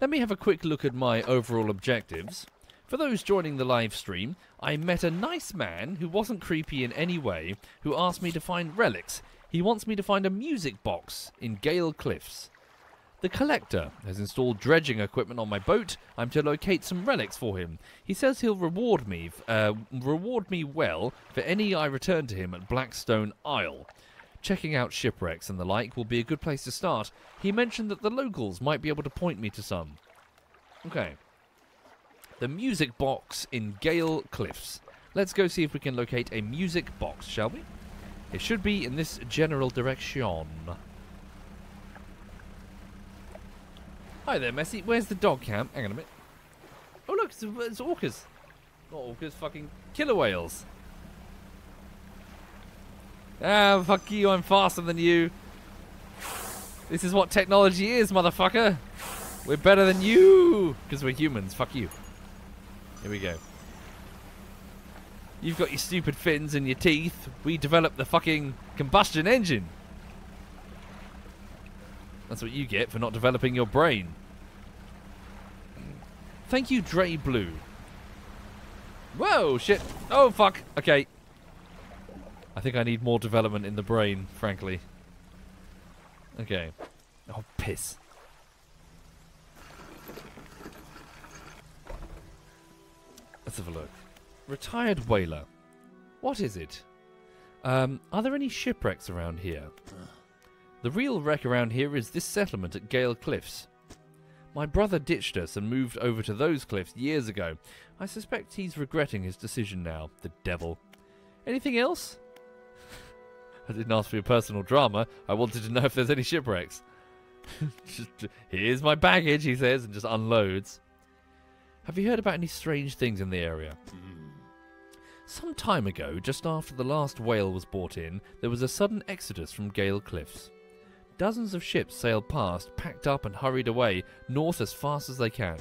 Let me have a quick look at my overall objectives. For those joining the live stream, I met a nice man who wasn't creepy in any way, who asked me to find relics. He wants me to find a music box in Gale Cliffs. The collector has installed dredging equipment on my boat. I'm to locate some relics for him. He says he'll reward me well for any I return to him at Blackstone Isle. Checking out shipwrecks and the like will be a good place to start. He mentioned that the locals might be able to point me to some. Okay. The music box in Gale Cliffs. Let's go see if we can locate a music box, shall we? It should be in this general direction. Hi there, Messy. Where's the dog cam? Hang on a minute. Oh, look, it's orcas. Not orcas, fucking killer whales. Ah, fuck you, I'm faster than you. This is what technology is, motherfucker. We're better than you. Because we're humans, fuck you. Here we go. You've got your stupid fins and your teeth. We developed the fucking combustion engine. That's what you get for not developing your brain. Thank you, Dre Blue. Whoa, shit. Oh, fuck. Okay. I think I need more development in the brain, frankly. Okay. Oh, piss. Let's have a look. Retired whaler. What is it? Are there any shipwrecks around here? The real wreck around here is this settlement at Gale Cliffs. My brother ditched us and moved over to those cliffs years ago. I suspect he's regretting his decision now, the devil. Anything else? I didn't ask for your personal drama. I wanted to know if there's any shipwrecks. Just, here's my baggage, he says, and just unloads. Have you heard about any strange things in the area? Some time ago, just after the last whale was bought in, there was a sudden exodus from Gale Cliffs. Dozens of ships sailed past, packed up and hurried away, north as fast as they can.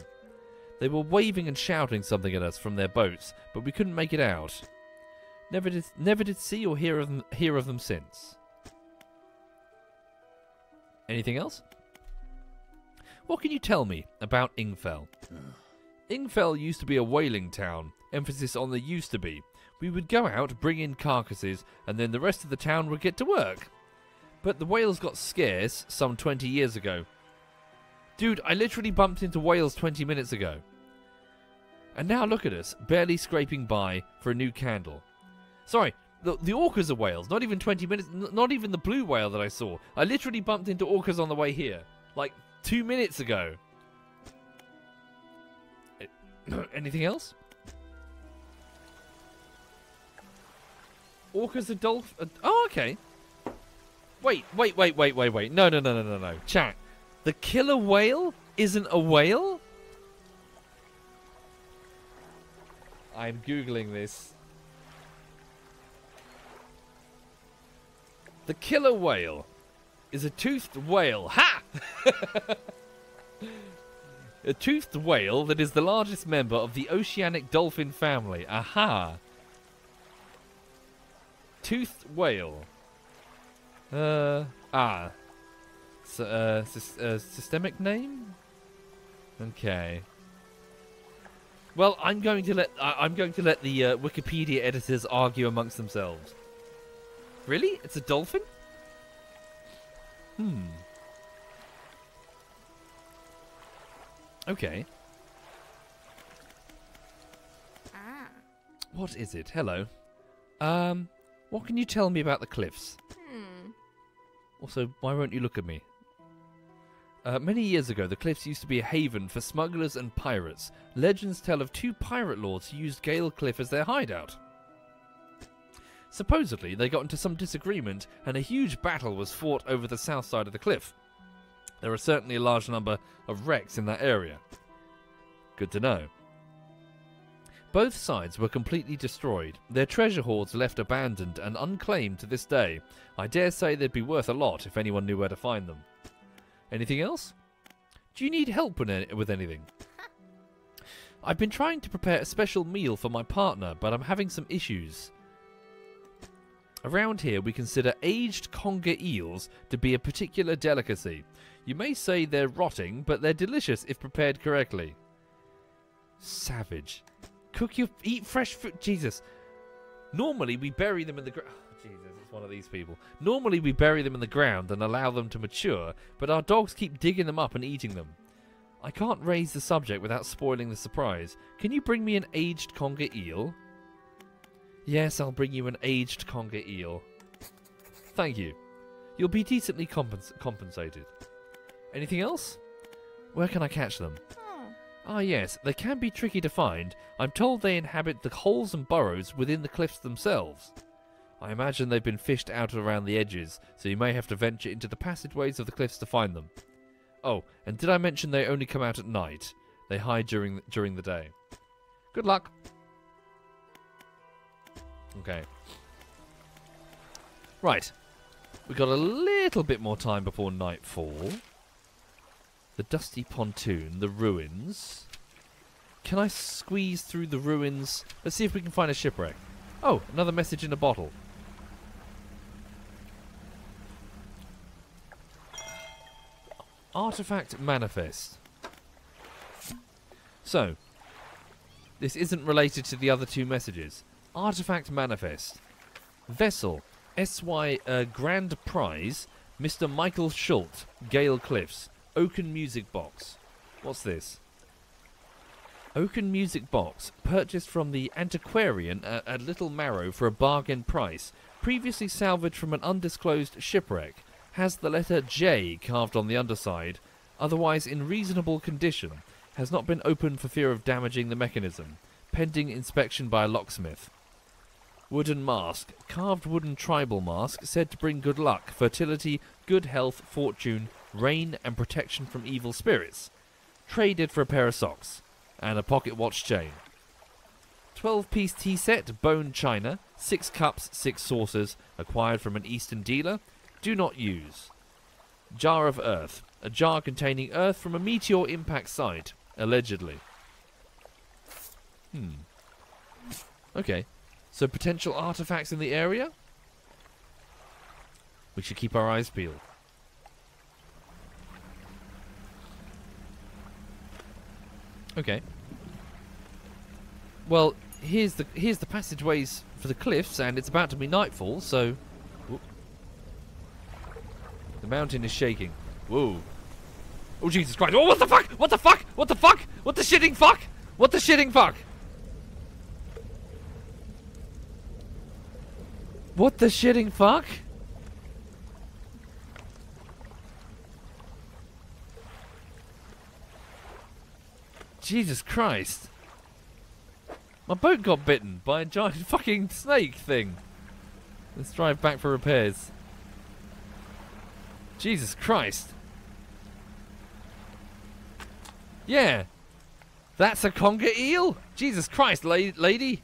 They were waving and shouting something at us from their boats, but we couldn't make it out. Never did see or hear of them since. Anything else? What can you tell me about Ingfell? Ingfell used to be a whaling town, emphasis on the used to be. We would go out, bring in carcasses, and then the rest of the town would get to work. But the whales got scarce some 20 years ago. Dude, I literally bumped into whales 20 minutes ago. And now look at us, barely scraping by for a new candle. Sorry, the orcas are whales, not even 20 minutes, not even the blue whale that I saw. I literally bumped into orcas on the way here, like 2 minutes ago. Anything else? Orcas are dolphins. Oh, okay. Wait. No. Chat. The killer whale isn't a whale? I'm Googling this. The killer whale is a toothed whale. Ha! A toothed whale that is the largest member of the oceanic dolphin family. Aha! Toothed whale. Systemic name? Okay. Well, I'm going to let the Wikipedia editors argue amongst themselves. Really? It's a dolphin? Hmm. Okay. Ah. What is it? Hello. What can you tell me about the cliffs? Also, why won't you look at me? Many years ago, the cliffs used to be a haven for smugglers and pirates. Legends tell of two pirate lords who used Gale Cliff as their hideout. Supposedly, they got into some disagreement, and a huge battle was fought over the south side of the cliff. There are certainly a large number of wrecks in that area. Good to know. Both sides were completely destroyed, their treasure hoards left abandoned and unclaimed to this day. I dare say they'd be worth a lot if anyone knew where to find them. Anything else? Do you need help with anything? I've been trying to prepare a special meal for my partner, but I'm having some issues. Around here we consider aged conger eels to be a particular delicacy. You may say they're rotting, but they're delicious if prepared correctly. Savage. Eat fresh fruit. Jesus. Normally we bury them in the ground. Oh, Jesus, it's one of these people. Normally we bury them in the ground and allow them to mature, but our dogs keep digging them up and eating them. I can't raise the subject without spoiling the surprise. Can you bring me an aged conger eel? Yes, I'll bring you an aged conger eel. Thank you. You'll be decently compensated. Anything else? Where can I catch them? Ah yes, they can be tricky to find. I'm told they inhabit the holes and burrows within the cliffs themselves. I imagine they've been fished out around the edges, so you may have to venture into the passageways of the cliffs to find them. Oh, and did I mention they only come out at night? They hide during the day. Good luck! Okay. Right. We've got a little bit more time before nightfall. The dusty pontoon, the ruins. Can I squeeze through the ruins? Let's see if we can find a shipwreck. Oh, another message in a bottle. Artifact manifest. So, this isn't related to the other two messages. Artifact manifest. Vessel, S.Y. Grand Prize, Mr. Michael Schultz, Gale Cliffs. Oaken music box. What's this? Oaken music box purchased from the antiquarian at Little Marrow for a bargain price. Previously salvaged from an undisclosed shipwreck. Has the letter J carved on the underside. Otherwise in reasonable condition. Has not been opened for fear of damaging the mechanism. Pending inspection by a locksmith. Wooden mask. Carved wooden tribal mask said to bring good luck, fertility, good health, fortune, rain and protection from evil spirits. Traded for a pair of socks and a pocket watch chain. 12-piece tea set, bone china, 6 cups, 6 saucers, acquired from an eastern dealer. Do not use. Jar of Earth. A jar containing earth from a meteor impact site, allegedly. Okay. So potential artifacts in the area? We should keep our eyes peeled. Okay. Well, here's the passageways for the cliffs, and it's about to be nightfall, so... Whoop. The mountain is shaking. Whoa. Oh, Jesus Christ. Oh, what the fuck? What the fuck? What the fuck? What the shitting fuck? What the shitting fuck? What the shitting fuck? Jesus Christ. My boat got bitten by a giant fucking snake thing. Let's drive back for repairs. Jesus Christ. Yeah. That's a conger eel? Jesus Christ, lady.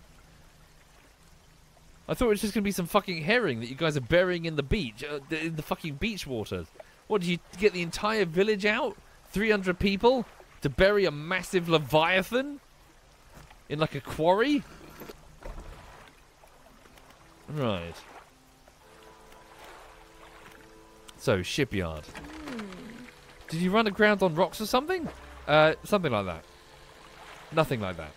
I thought it was just going to be some fucking herring that you guys are burying in the beach, in the fucking beach waters. What, did you get the entire village out? 300 people? To bury a massive leviathan? In like a quarry? Right. So, shipyard. Did you run aground on rocks or something? Something like that. Nothing like that.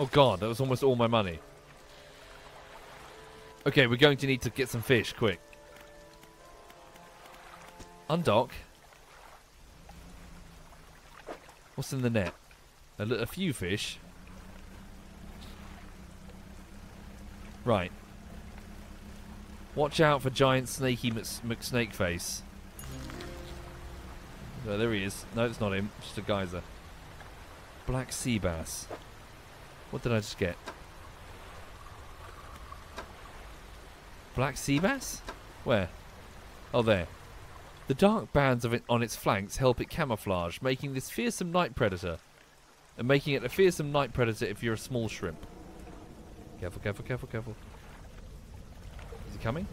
Oh god, that was almost all my money. Okay, we're going to need to get some fish, quick. Undock. What's in the net? A few fish. Right. Watch out for giant snaky McSnakeface. Oh, there he is. No, it's not him. Just a geyser. Black sea bass. What did I just get? Black sea bass? Where? Oh, there. The dark bands of it on its flanks help it camouflage, making this fearsome night predator. And making it a fearsome night predator if you're a small shrimp. Careful, careful, careful, careful. Is he coming?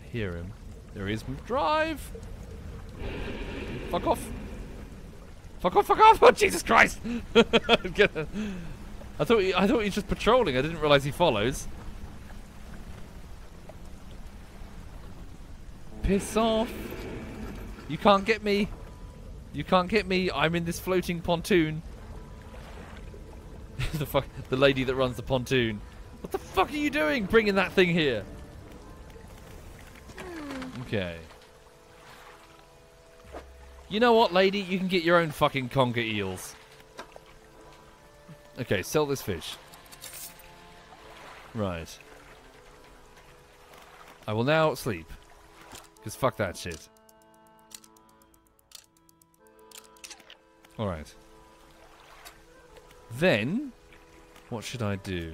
I hear him. There he is. Drive! Fuck off! Fuck off, fuck off! Oh, Jesus Christ! I thought he was just patrolling. I didn't realise he follows. Piss off! You can't get me! You can't get me! I'm in this floating pontoon. The lady that runs the pontoon. What the fuck are you doing? Bringing that thing here! Okay. You know what, lady? You can get your own fucking conger eels. Okay, sell this fish. Right. I will now sleep. Because fuck that shit. Alright. Then, what should I do?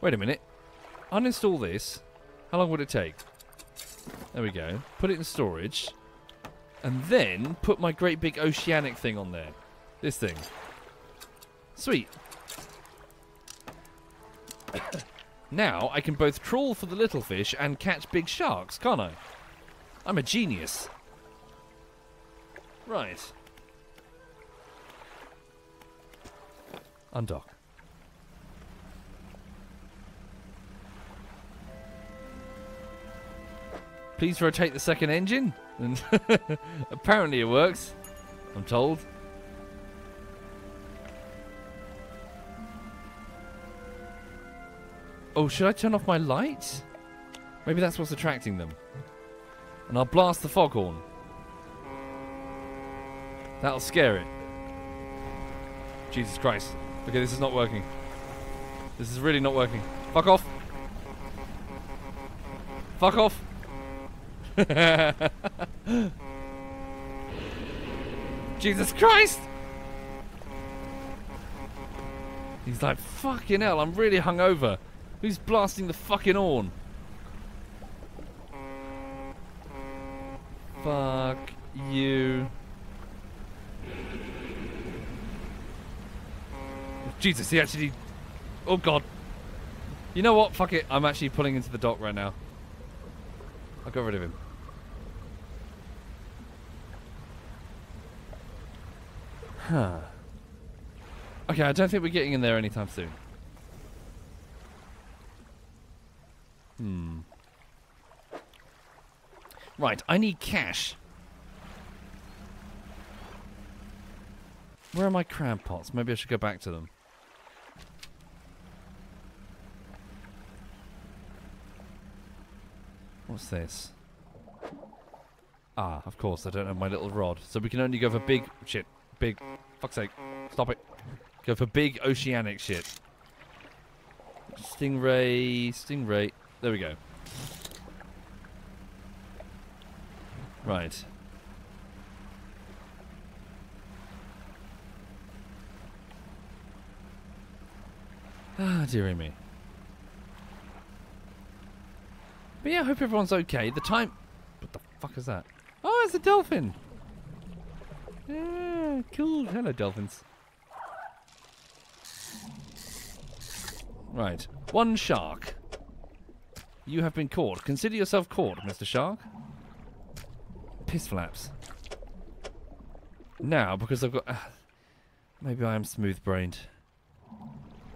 Wait a minute. Uninstall this. How long would it take? There we go. Put it in storage. And then put my great big oceanic thing on there. This thing. Sweet. Now I can both trawl for the little fish and catch big sharks, can't I? I'm a genius. Right. Undock. Please rotate the second engine. And apparently it works, I'm told. Oh, should I turn off my light? Maybe that's what's attracting them. And I'll blast the foghorn. That'll scare it. Jesus Christ. Okay, this is not working. This is really not working. Fuck off. Fuck off. Jesus Christ! He's like, fucking hell, I'm really hungover. Who's blasting the fucking horn? Fuck you. If Jesus, he actually... Oh, God. You know what? Fuck it. I'm actually pulling into the dock right now. I'll get rid of him. Huh. Okay, I don't think we're getting in there anytime soon. Hmm. Right, I need cash. Where are my crab pots? Maybe I should go back to them. What's this? Ah, of course, I don't have my little rod. So we can only go for big... Shit. Big... Fuck's sake. Stop it. Go for big oceanic shit. Stingray... Stingray... There we go. Right. Ah, dearie me. But yeah, I hope everyone's okay. The time... What the fuck is that? Oh, it's a dolphin! Yeah, cool. Hello, dolphins. Right. One shark. You have been caught. Consider yourself caught, Mr. Shark. Piss flaps. Now, because I've got... maybe I am smooth-brained.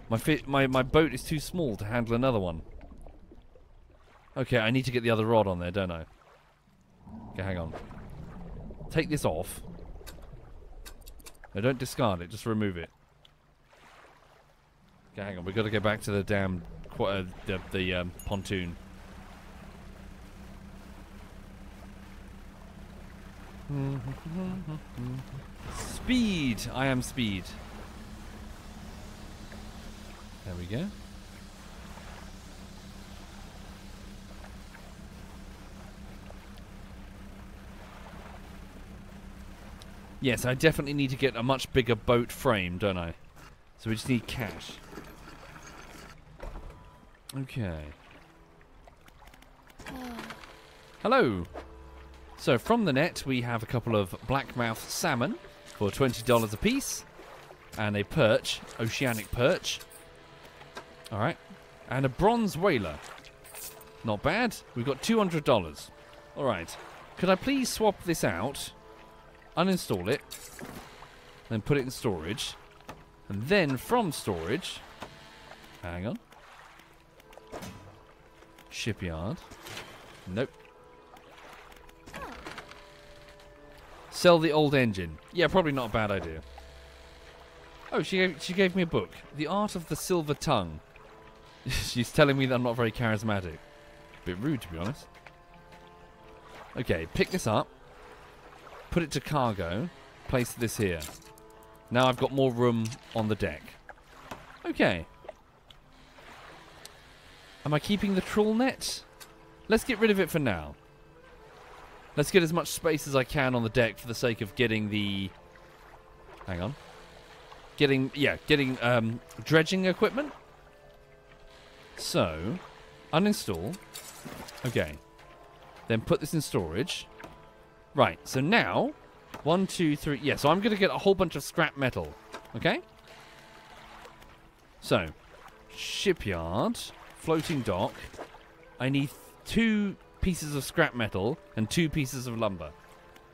My boat is too small to handle another one. Okay, I need to get the other rod on there, don't I? Okay, hang on. Take this off. No, don't discard it. Just remove it. Okay, hang on. We've got to go back to the damn... the pontoon. Speed! I am speed. There we go. Yes, I definitely need to get a much bigger boat frame, don't I? So we just need cash. Okay. Hello! So from the net we have a couple of blackmouth salmon for $20 a piece. And a perch, oceanic perch. Alright, and a bronze whaler. Not bad. We've got $200. Alright, could I please swap this out, uninstall it, then put it in storage, and then from storage, hang on, shipyard, nope, sell the old engine. Yeah, probably not a bad idea. Oh, she gave me a book, The Art of the Silver Tongue. She's telling me that I'm not very charismatic. Bit rude, to be honest. Okay, pick this up. Put it to cargo. Place this here. Now I've got more room on the deck. Okay. Am I keeping the trawl net? Let's get rid of it for now. Let's get as much space as I can on the deck for the sake of getting the... Hang on. Getting dredging equipment. So, uninstall. Okay. Then put this in storage. Right, so now, 1, 2, 3. Yeah, so I'm going to get a whole bunch of scrap metal. Okay? So, shipyard, floating dock. I need 2 pieces of scrap metal and 2 pieces of lumber.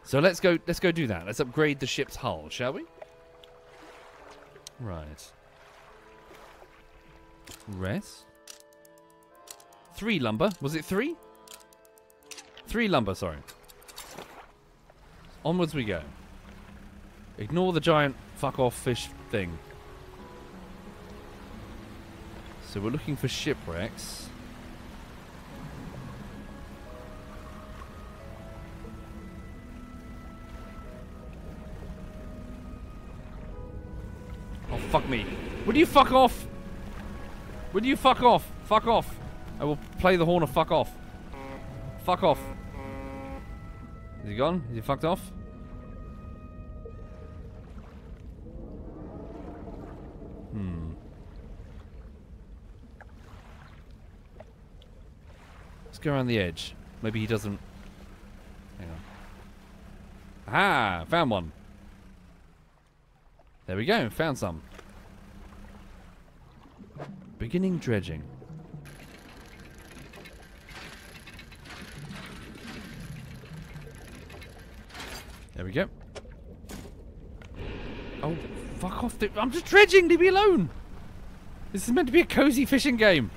So let's go do that. Let's upgrade the ship's hull, shall we? Right. Rest. 3 lumber. Was it 3? 3 lumber, sorry. Onwards we go. Ignore the giant fuck-off fish thing. So we're looking for shipwrecks. Oh, fuck me. Would you fuck off? Would you fuck off? Fuck off. I will play the horn of fuck off. Fuck off. Is he gone? Is he fucked off? Hmm. Let's go around the edge. Maybe he doesn't... Hang on. Ah! Found one. There we go. Found some. Beginning dredging. There we go. Oh, fuck off. I'm just dredging. Leave me alone. This is meant to be a cozy fishing game.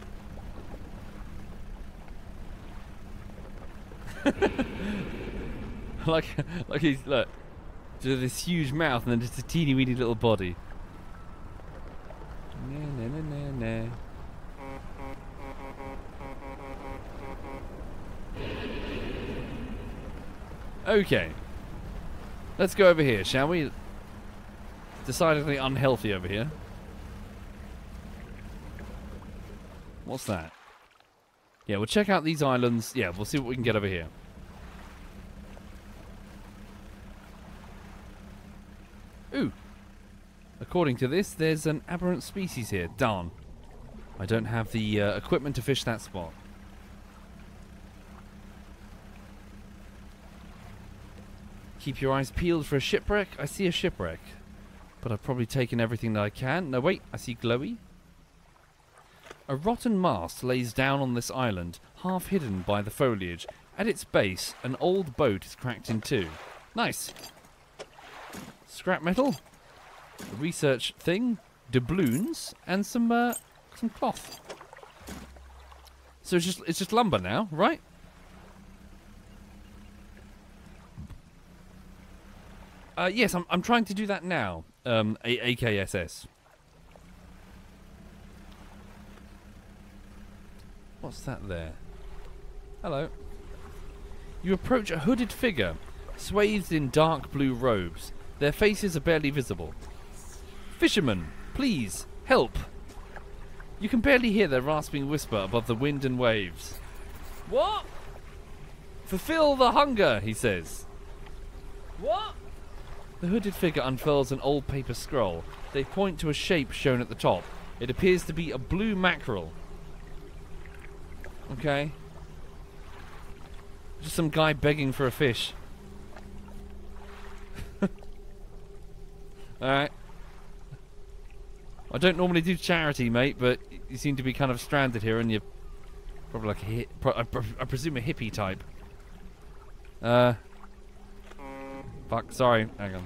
like he's, look. Just this huge mouth and then just a teeny weeny little body. Nah, nah, nah, nah, nah. Okay. Let's go over here, shall we? Decidedly unhealthy over here. What's that? Yeah, we'll check out these islands. Yeah, we'll see what we can get over here. Ooh. According to this, there's an aberrant species here. Darn. I don't have the equipment to fish that spot. Keep your eyes peeled for a shipwreck. I see a shipwreck. But I've probably taken everything that I can. No, wait. I see glowy. A rotten mast lays down on this island, half hidden by the foliage. At its base, an old boat is cracked in two. Nice. Scrap metal. A research thing. Doubloons. And some cloth. So it's just lumber now, right? Yes, I'm trying to do that now. AKSS. What's that there? Hello. You approach a hooded figure, swathed in dark blue robes. Their faces are barely visible. Fisherman, please, help. You can barely hear their rasping whisper above the wind and waves. What? Fulfill the hunger, he says. What? The hooded figure unfurls an old paper scroll. They point to a shape shown at the top. It appears to be a blue mackerel. Okay. Just some guy begging for a fish. Alright. I don't normally do charity, mate, but you seem to be kind of stranded here and you're probably like I presume a hippie type. Fuck, sorry, hang on.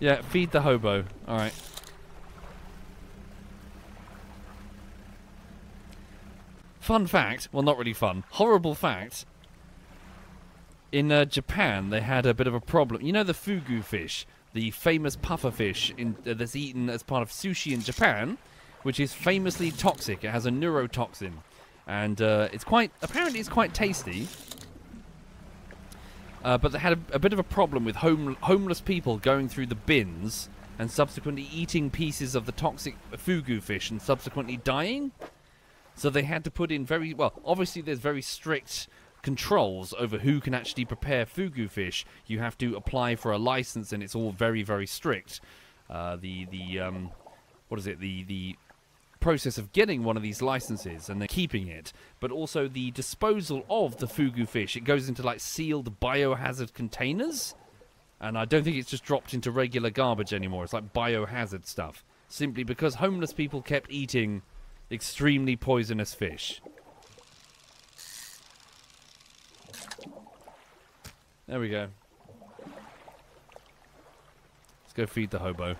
Yeah, feed the hobo, alright. Fun fact, well not really fun, horrible fact. In Japan they had a bit of a problem. You know the fugu fish, the famous puffer fish in, that's eaten as part of sushi in Japan, which is famously toxic, it has a neurotoxin. And apparently it's quite tasty. But they had a bit of a problem with homeless people going through the bins and subsequently eating pieces of the toxic fugu fish and subsequently dying. So they had to put in very... Well, obviously there's very strict controls over who can actually prepare fugu fish. You have to apply for a license and it's all very, very strict. The process of getting one of these licenses and then keeping it, but also the disposal of the fugu fish. It goes into like sealed biohazard containers, and I don't think it's just dropped into regular garbage anymore. It's like biohazard stuff, simply because homeless people kept eating extremely poisonous fish. There we go. Let's go feed the hobo.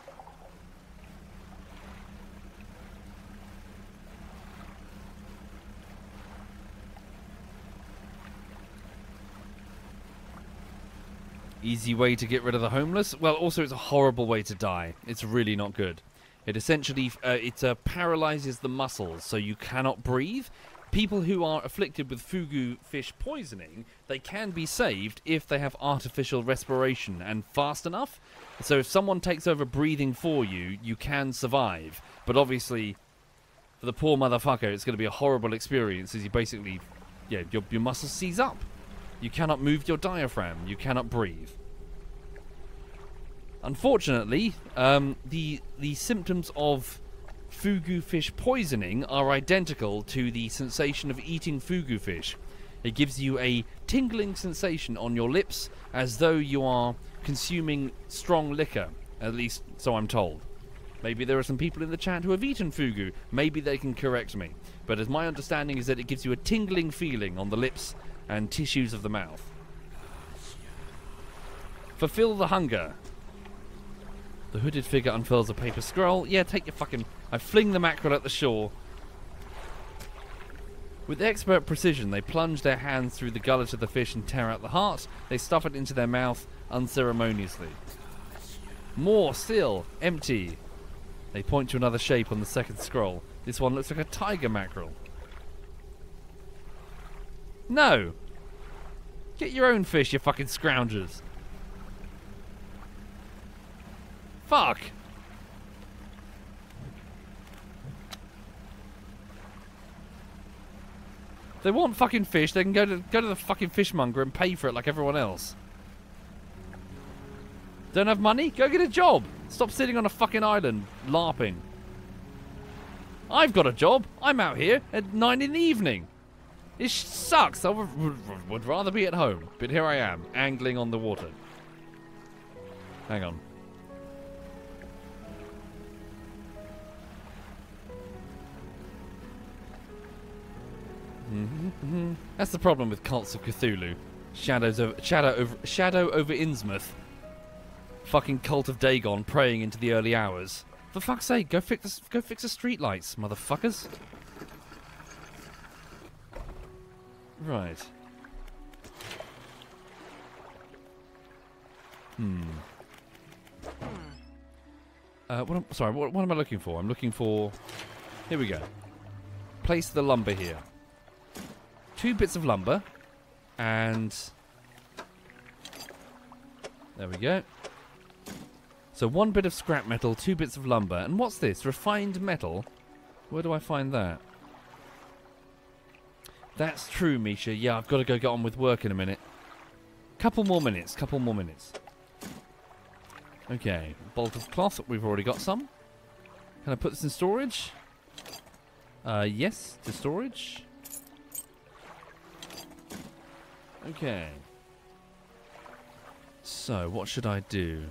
Easy way to get rid of the homeless. Well, also it's a horrible way to die. It's really not good. It essentially paralyzes the muscles, so you cannot breathe. People who are afflicted with fugu fish poisoning, they can be saved if they have artificial respiration and fast enough. So if someone takes over breathing for you, you can survive. But obviously, for the poor motherfucker, it's going to be a horrible experience, as you basically, yeah, your muscles seize up. You cannot move your diaphragm. You cannot breathe. Unfortunately, the symptoms of fugu fish poisoning are identical to the sensation of eating fugu fish. It gives you a tingling sensation on your lips as though you are consuming strong liquor. At least, so I'm told. Maybe there are some people in the chat who have eaten fugu. Maybe they can correct me. But as my understanding is that it gives you a tingling feeling on the lips and tissues of the mouth. Fulfill the hunger. The hooded figure unfurls a paper scroll. Yeah, take your fucking... I fling the mackerel at the shore. With expert precision, they plunge their hands through the gullet of the fish and tear out the heart. They stuff it into their mouth unceremoniously. More still. Empty. They point to another shape on the second scroll. This one looks like a tiger mackerel. No! Get your own fish, you fucking scroungers. Fuck! They want fucking fish, they can go to the fucking fishmonger and pay for it like everyone else. Don't have money? Go get a job! Stop sitting on a fucking island, LARPing. I've got a job! I'm out here at 9 in the evening! It sucks! I would rather be at home. But here I am, angling on the water. Hang on. That's the problem with Cults of Cthulhu. Shadow over Innsmouth. Fucking Cult of Dagon praying into the early hours. For fuck's sake, go fix the streetlights, motherfuckers. Right. What am I looking for? I'm looking for... Here we go. Place the lumber here. 2 bits of lumber, and... There we go. So 1 bit of scrap metal, 2 bits of lumber. And what's this? Refined metal? Where do I find that? That's true, Misha. Yeah, I've got to go get on with work in a minute. Couple more minutes. Okay. Bolt of cloth. We've already got some. Can I put this in storage? Yes, to storage. Okay. So, what should I do?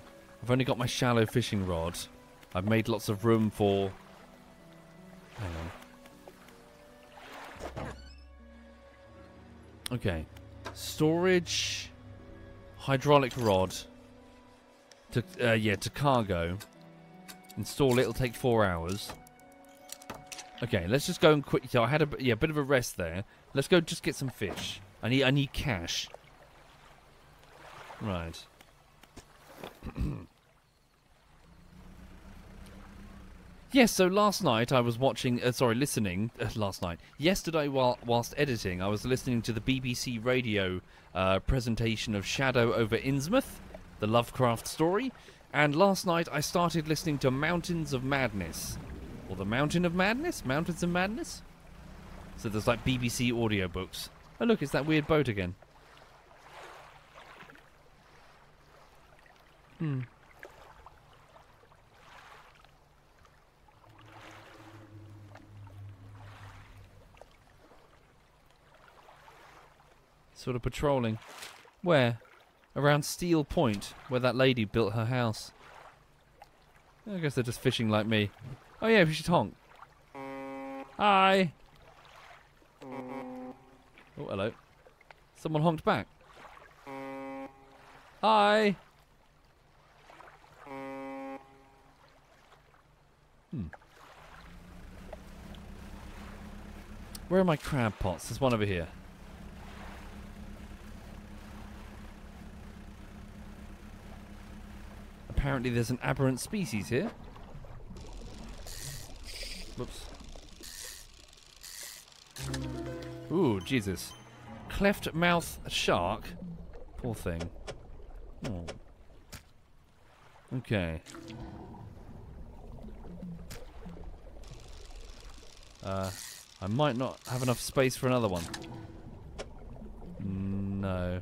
I've only got my shallow fishing rod. I've made lots of room for... Hang on. Okay, storage, hydraulic rod, to cargo. Install it. It'll take 4 hours. Okay, let's just go and quick. So I had a bit of a rest there. Let's go just get some fish. I need cash. Right. Yes, so last night I was watching, yesterday whilst editing, I was listening to the BBC radio presentation of Shadow over Innsmouth, the Lovecraft story, and last night I started listening to Mountains of Madness, or the Mountain of Madness? Mountains of Madness? So there's like BBC audiobooks. Oh look, it's that weird boat again. Sort of patrolling. Where? Around Steel Point, where that lady built her house. I guess they're just fishing like me. Oh yeah, we should honk. Hi! Oh, hello. Someone honked back. Hi! Where are my crab pots? There's one over here. Apparently there's an aberrant species here. Whoops. Ooh, Jesus. Cleft mouth shark. Poor thing. Oh. Okay. I might not have enough space for another one. No.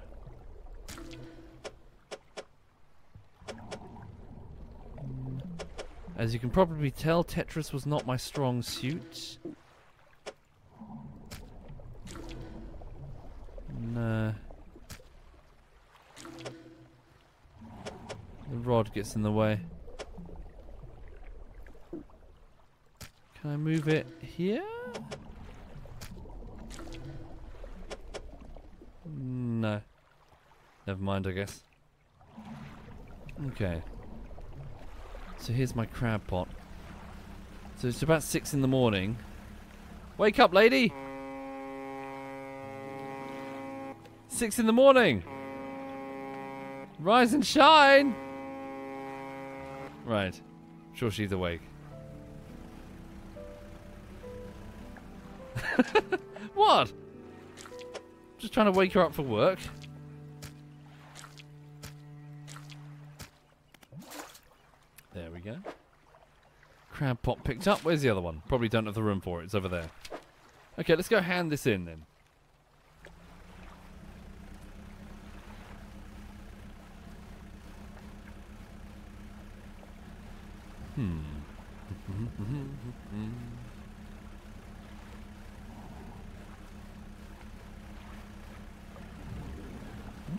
As you can probably tell, Tetris was not my strong suit. No. The rod gets in the way. Can I move it here? No. Never mind, I guess. Okay. So here's my crab pot. So it's about 6 in the morning. Wake up, lady! 6 in the morning! Rise and shine! Right. I'm sure she's awake. What? Just trying to wake her up for work. There we go. Crab pot picked up. Where's the other one? Probably don't have the room for it. It's over there. Okay, let's go hand this in then.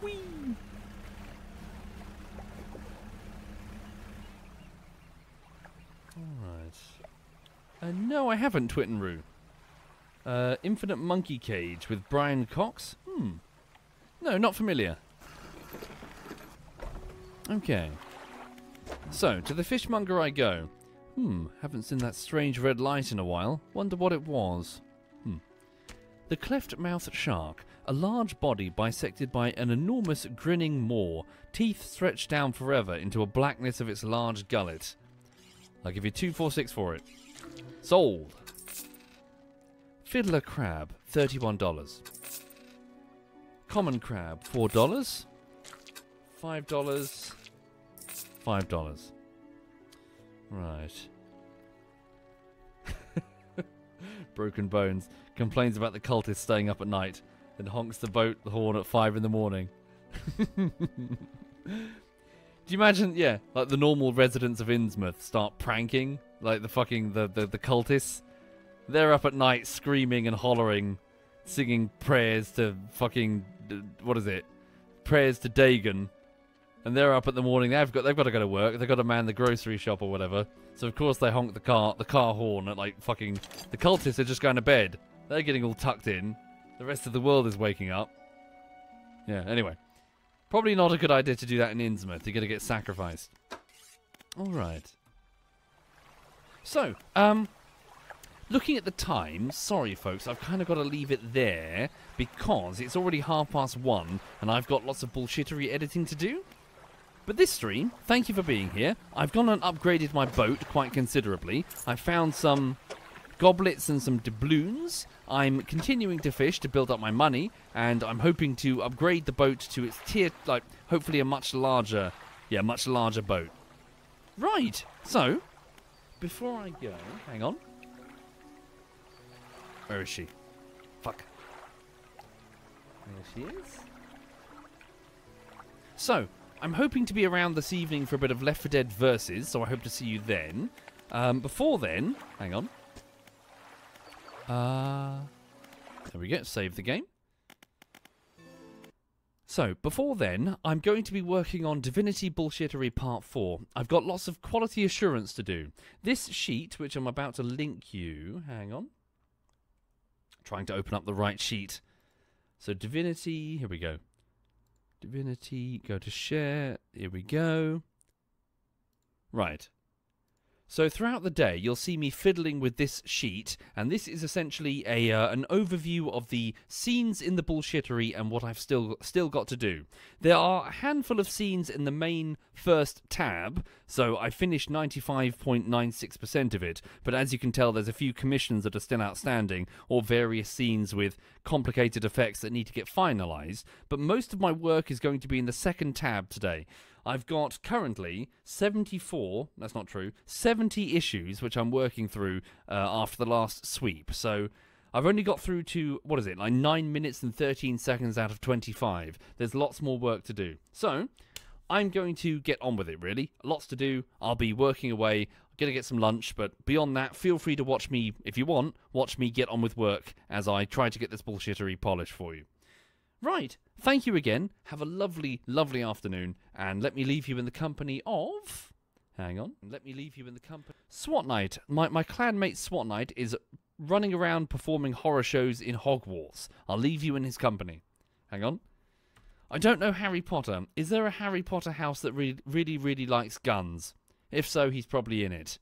Whee! Alright. No, I haven't, Twittenroo. Infinite Monkey Cage with Brian Cox? Hmm. No, not familiar. Okay. So, to the fishmonger I go. Hmm, haven't seen that strange red light in a while. Wonder what it was. Hmm. The cleft-mouthed shark. A large body bisected by an enormous grinning maw. Teeth stretched down forever into a blackness of its large gullet. I'll give you 246 for it. Sold. Fiddler crab, $31. Common crab, $4. $5. $5. Right. Broken Bones complains about the cultists staying up at night and honks the boat horn at 5 in the morning. Do you imagine, yeah, like the normal residents of Innsmouth start pranking? Like the fucking, the cultists? They're up at night screaming and hollering, singing prayers to fucking, what is it? Prayers to Dagon. And they're up in the morning. They've got to go to work. They've got to man the grocery shop or whatever. So of course they honk the car horn at like fucking. The cultists are just going to bed. They're getting all tucked in. The rest of the world is waking up. Yeah. Anyway, probably not a good idea to do that in Innsmouth. You're going to get sacrificed. All right. So, looking at the time, sorry folks, I've kind of got to leave it there because it's already 1:30 and I've got lots of bullshittery editing to do. But this stream, thank you for being here. I've gone and upgraded my boat quite considerably. I found some goblets and some doubloons. I'm continuing to fish to build up my money, and I'm hoping to upgrade the boat to its tier, like, hopefully a much larger boat. Right, so, before I go, hang on. Where is she? Fuck. There she is. So, I'm hoping to be around this evening for a bit of Left 4 Dead Versus, so I hope to see you then. Before then, hang on. There we go, save the game. So, before then, I'm going to be working on Divinity Bullshittery Part 4. I've got lots of quality assurance to do. This sheet, which I'm about to link you, hang on. Trying to open up the right sheet. So, Divinity, here we go. Divinity, go to share, here we go. Right. So throughout the day you'll see me fiddling with this sheet, and this is essentially a an overview of the scenes in the bullshittery and what I've still got to do. There are a handful of scenes in the main first tab, so I finished 95.96% of it, but as you can tell there's a few commissions that are still outstanding, or various scenes with complicated effects that need to get finalized, but most of my work is going to be in the second tab today. I've got currently 74, that's not true, 70 issues which I'm working through after the last sweep. So I've only got through to, what is it, like 9 minutes and 13 seconds out of 25. There's lots more work to do. So I'm going to get on with it, really. Lots to do. I'll be working away. I'm going to get some lunch, but beyond that, feel free to watch me, if you want, watch me get on with work as I try to get this bullshittery polished for you. Right, thank you again, have a lovely, lovely afternoon, and let me leave you in the company of... Hang on. Let me leave you in the company. SWAT Night. My clan mate SWAT Night is running around performing horror shows in Hogwarts. I'll leave you in his company. Hang on. I don't know Harry Potter. Is there a Harry Potter house that really likes guns? If so, he's probably in it.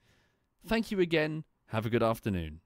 Thank you again. Have a good afternoon.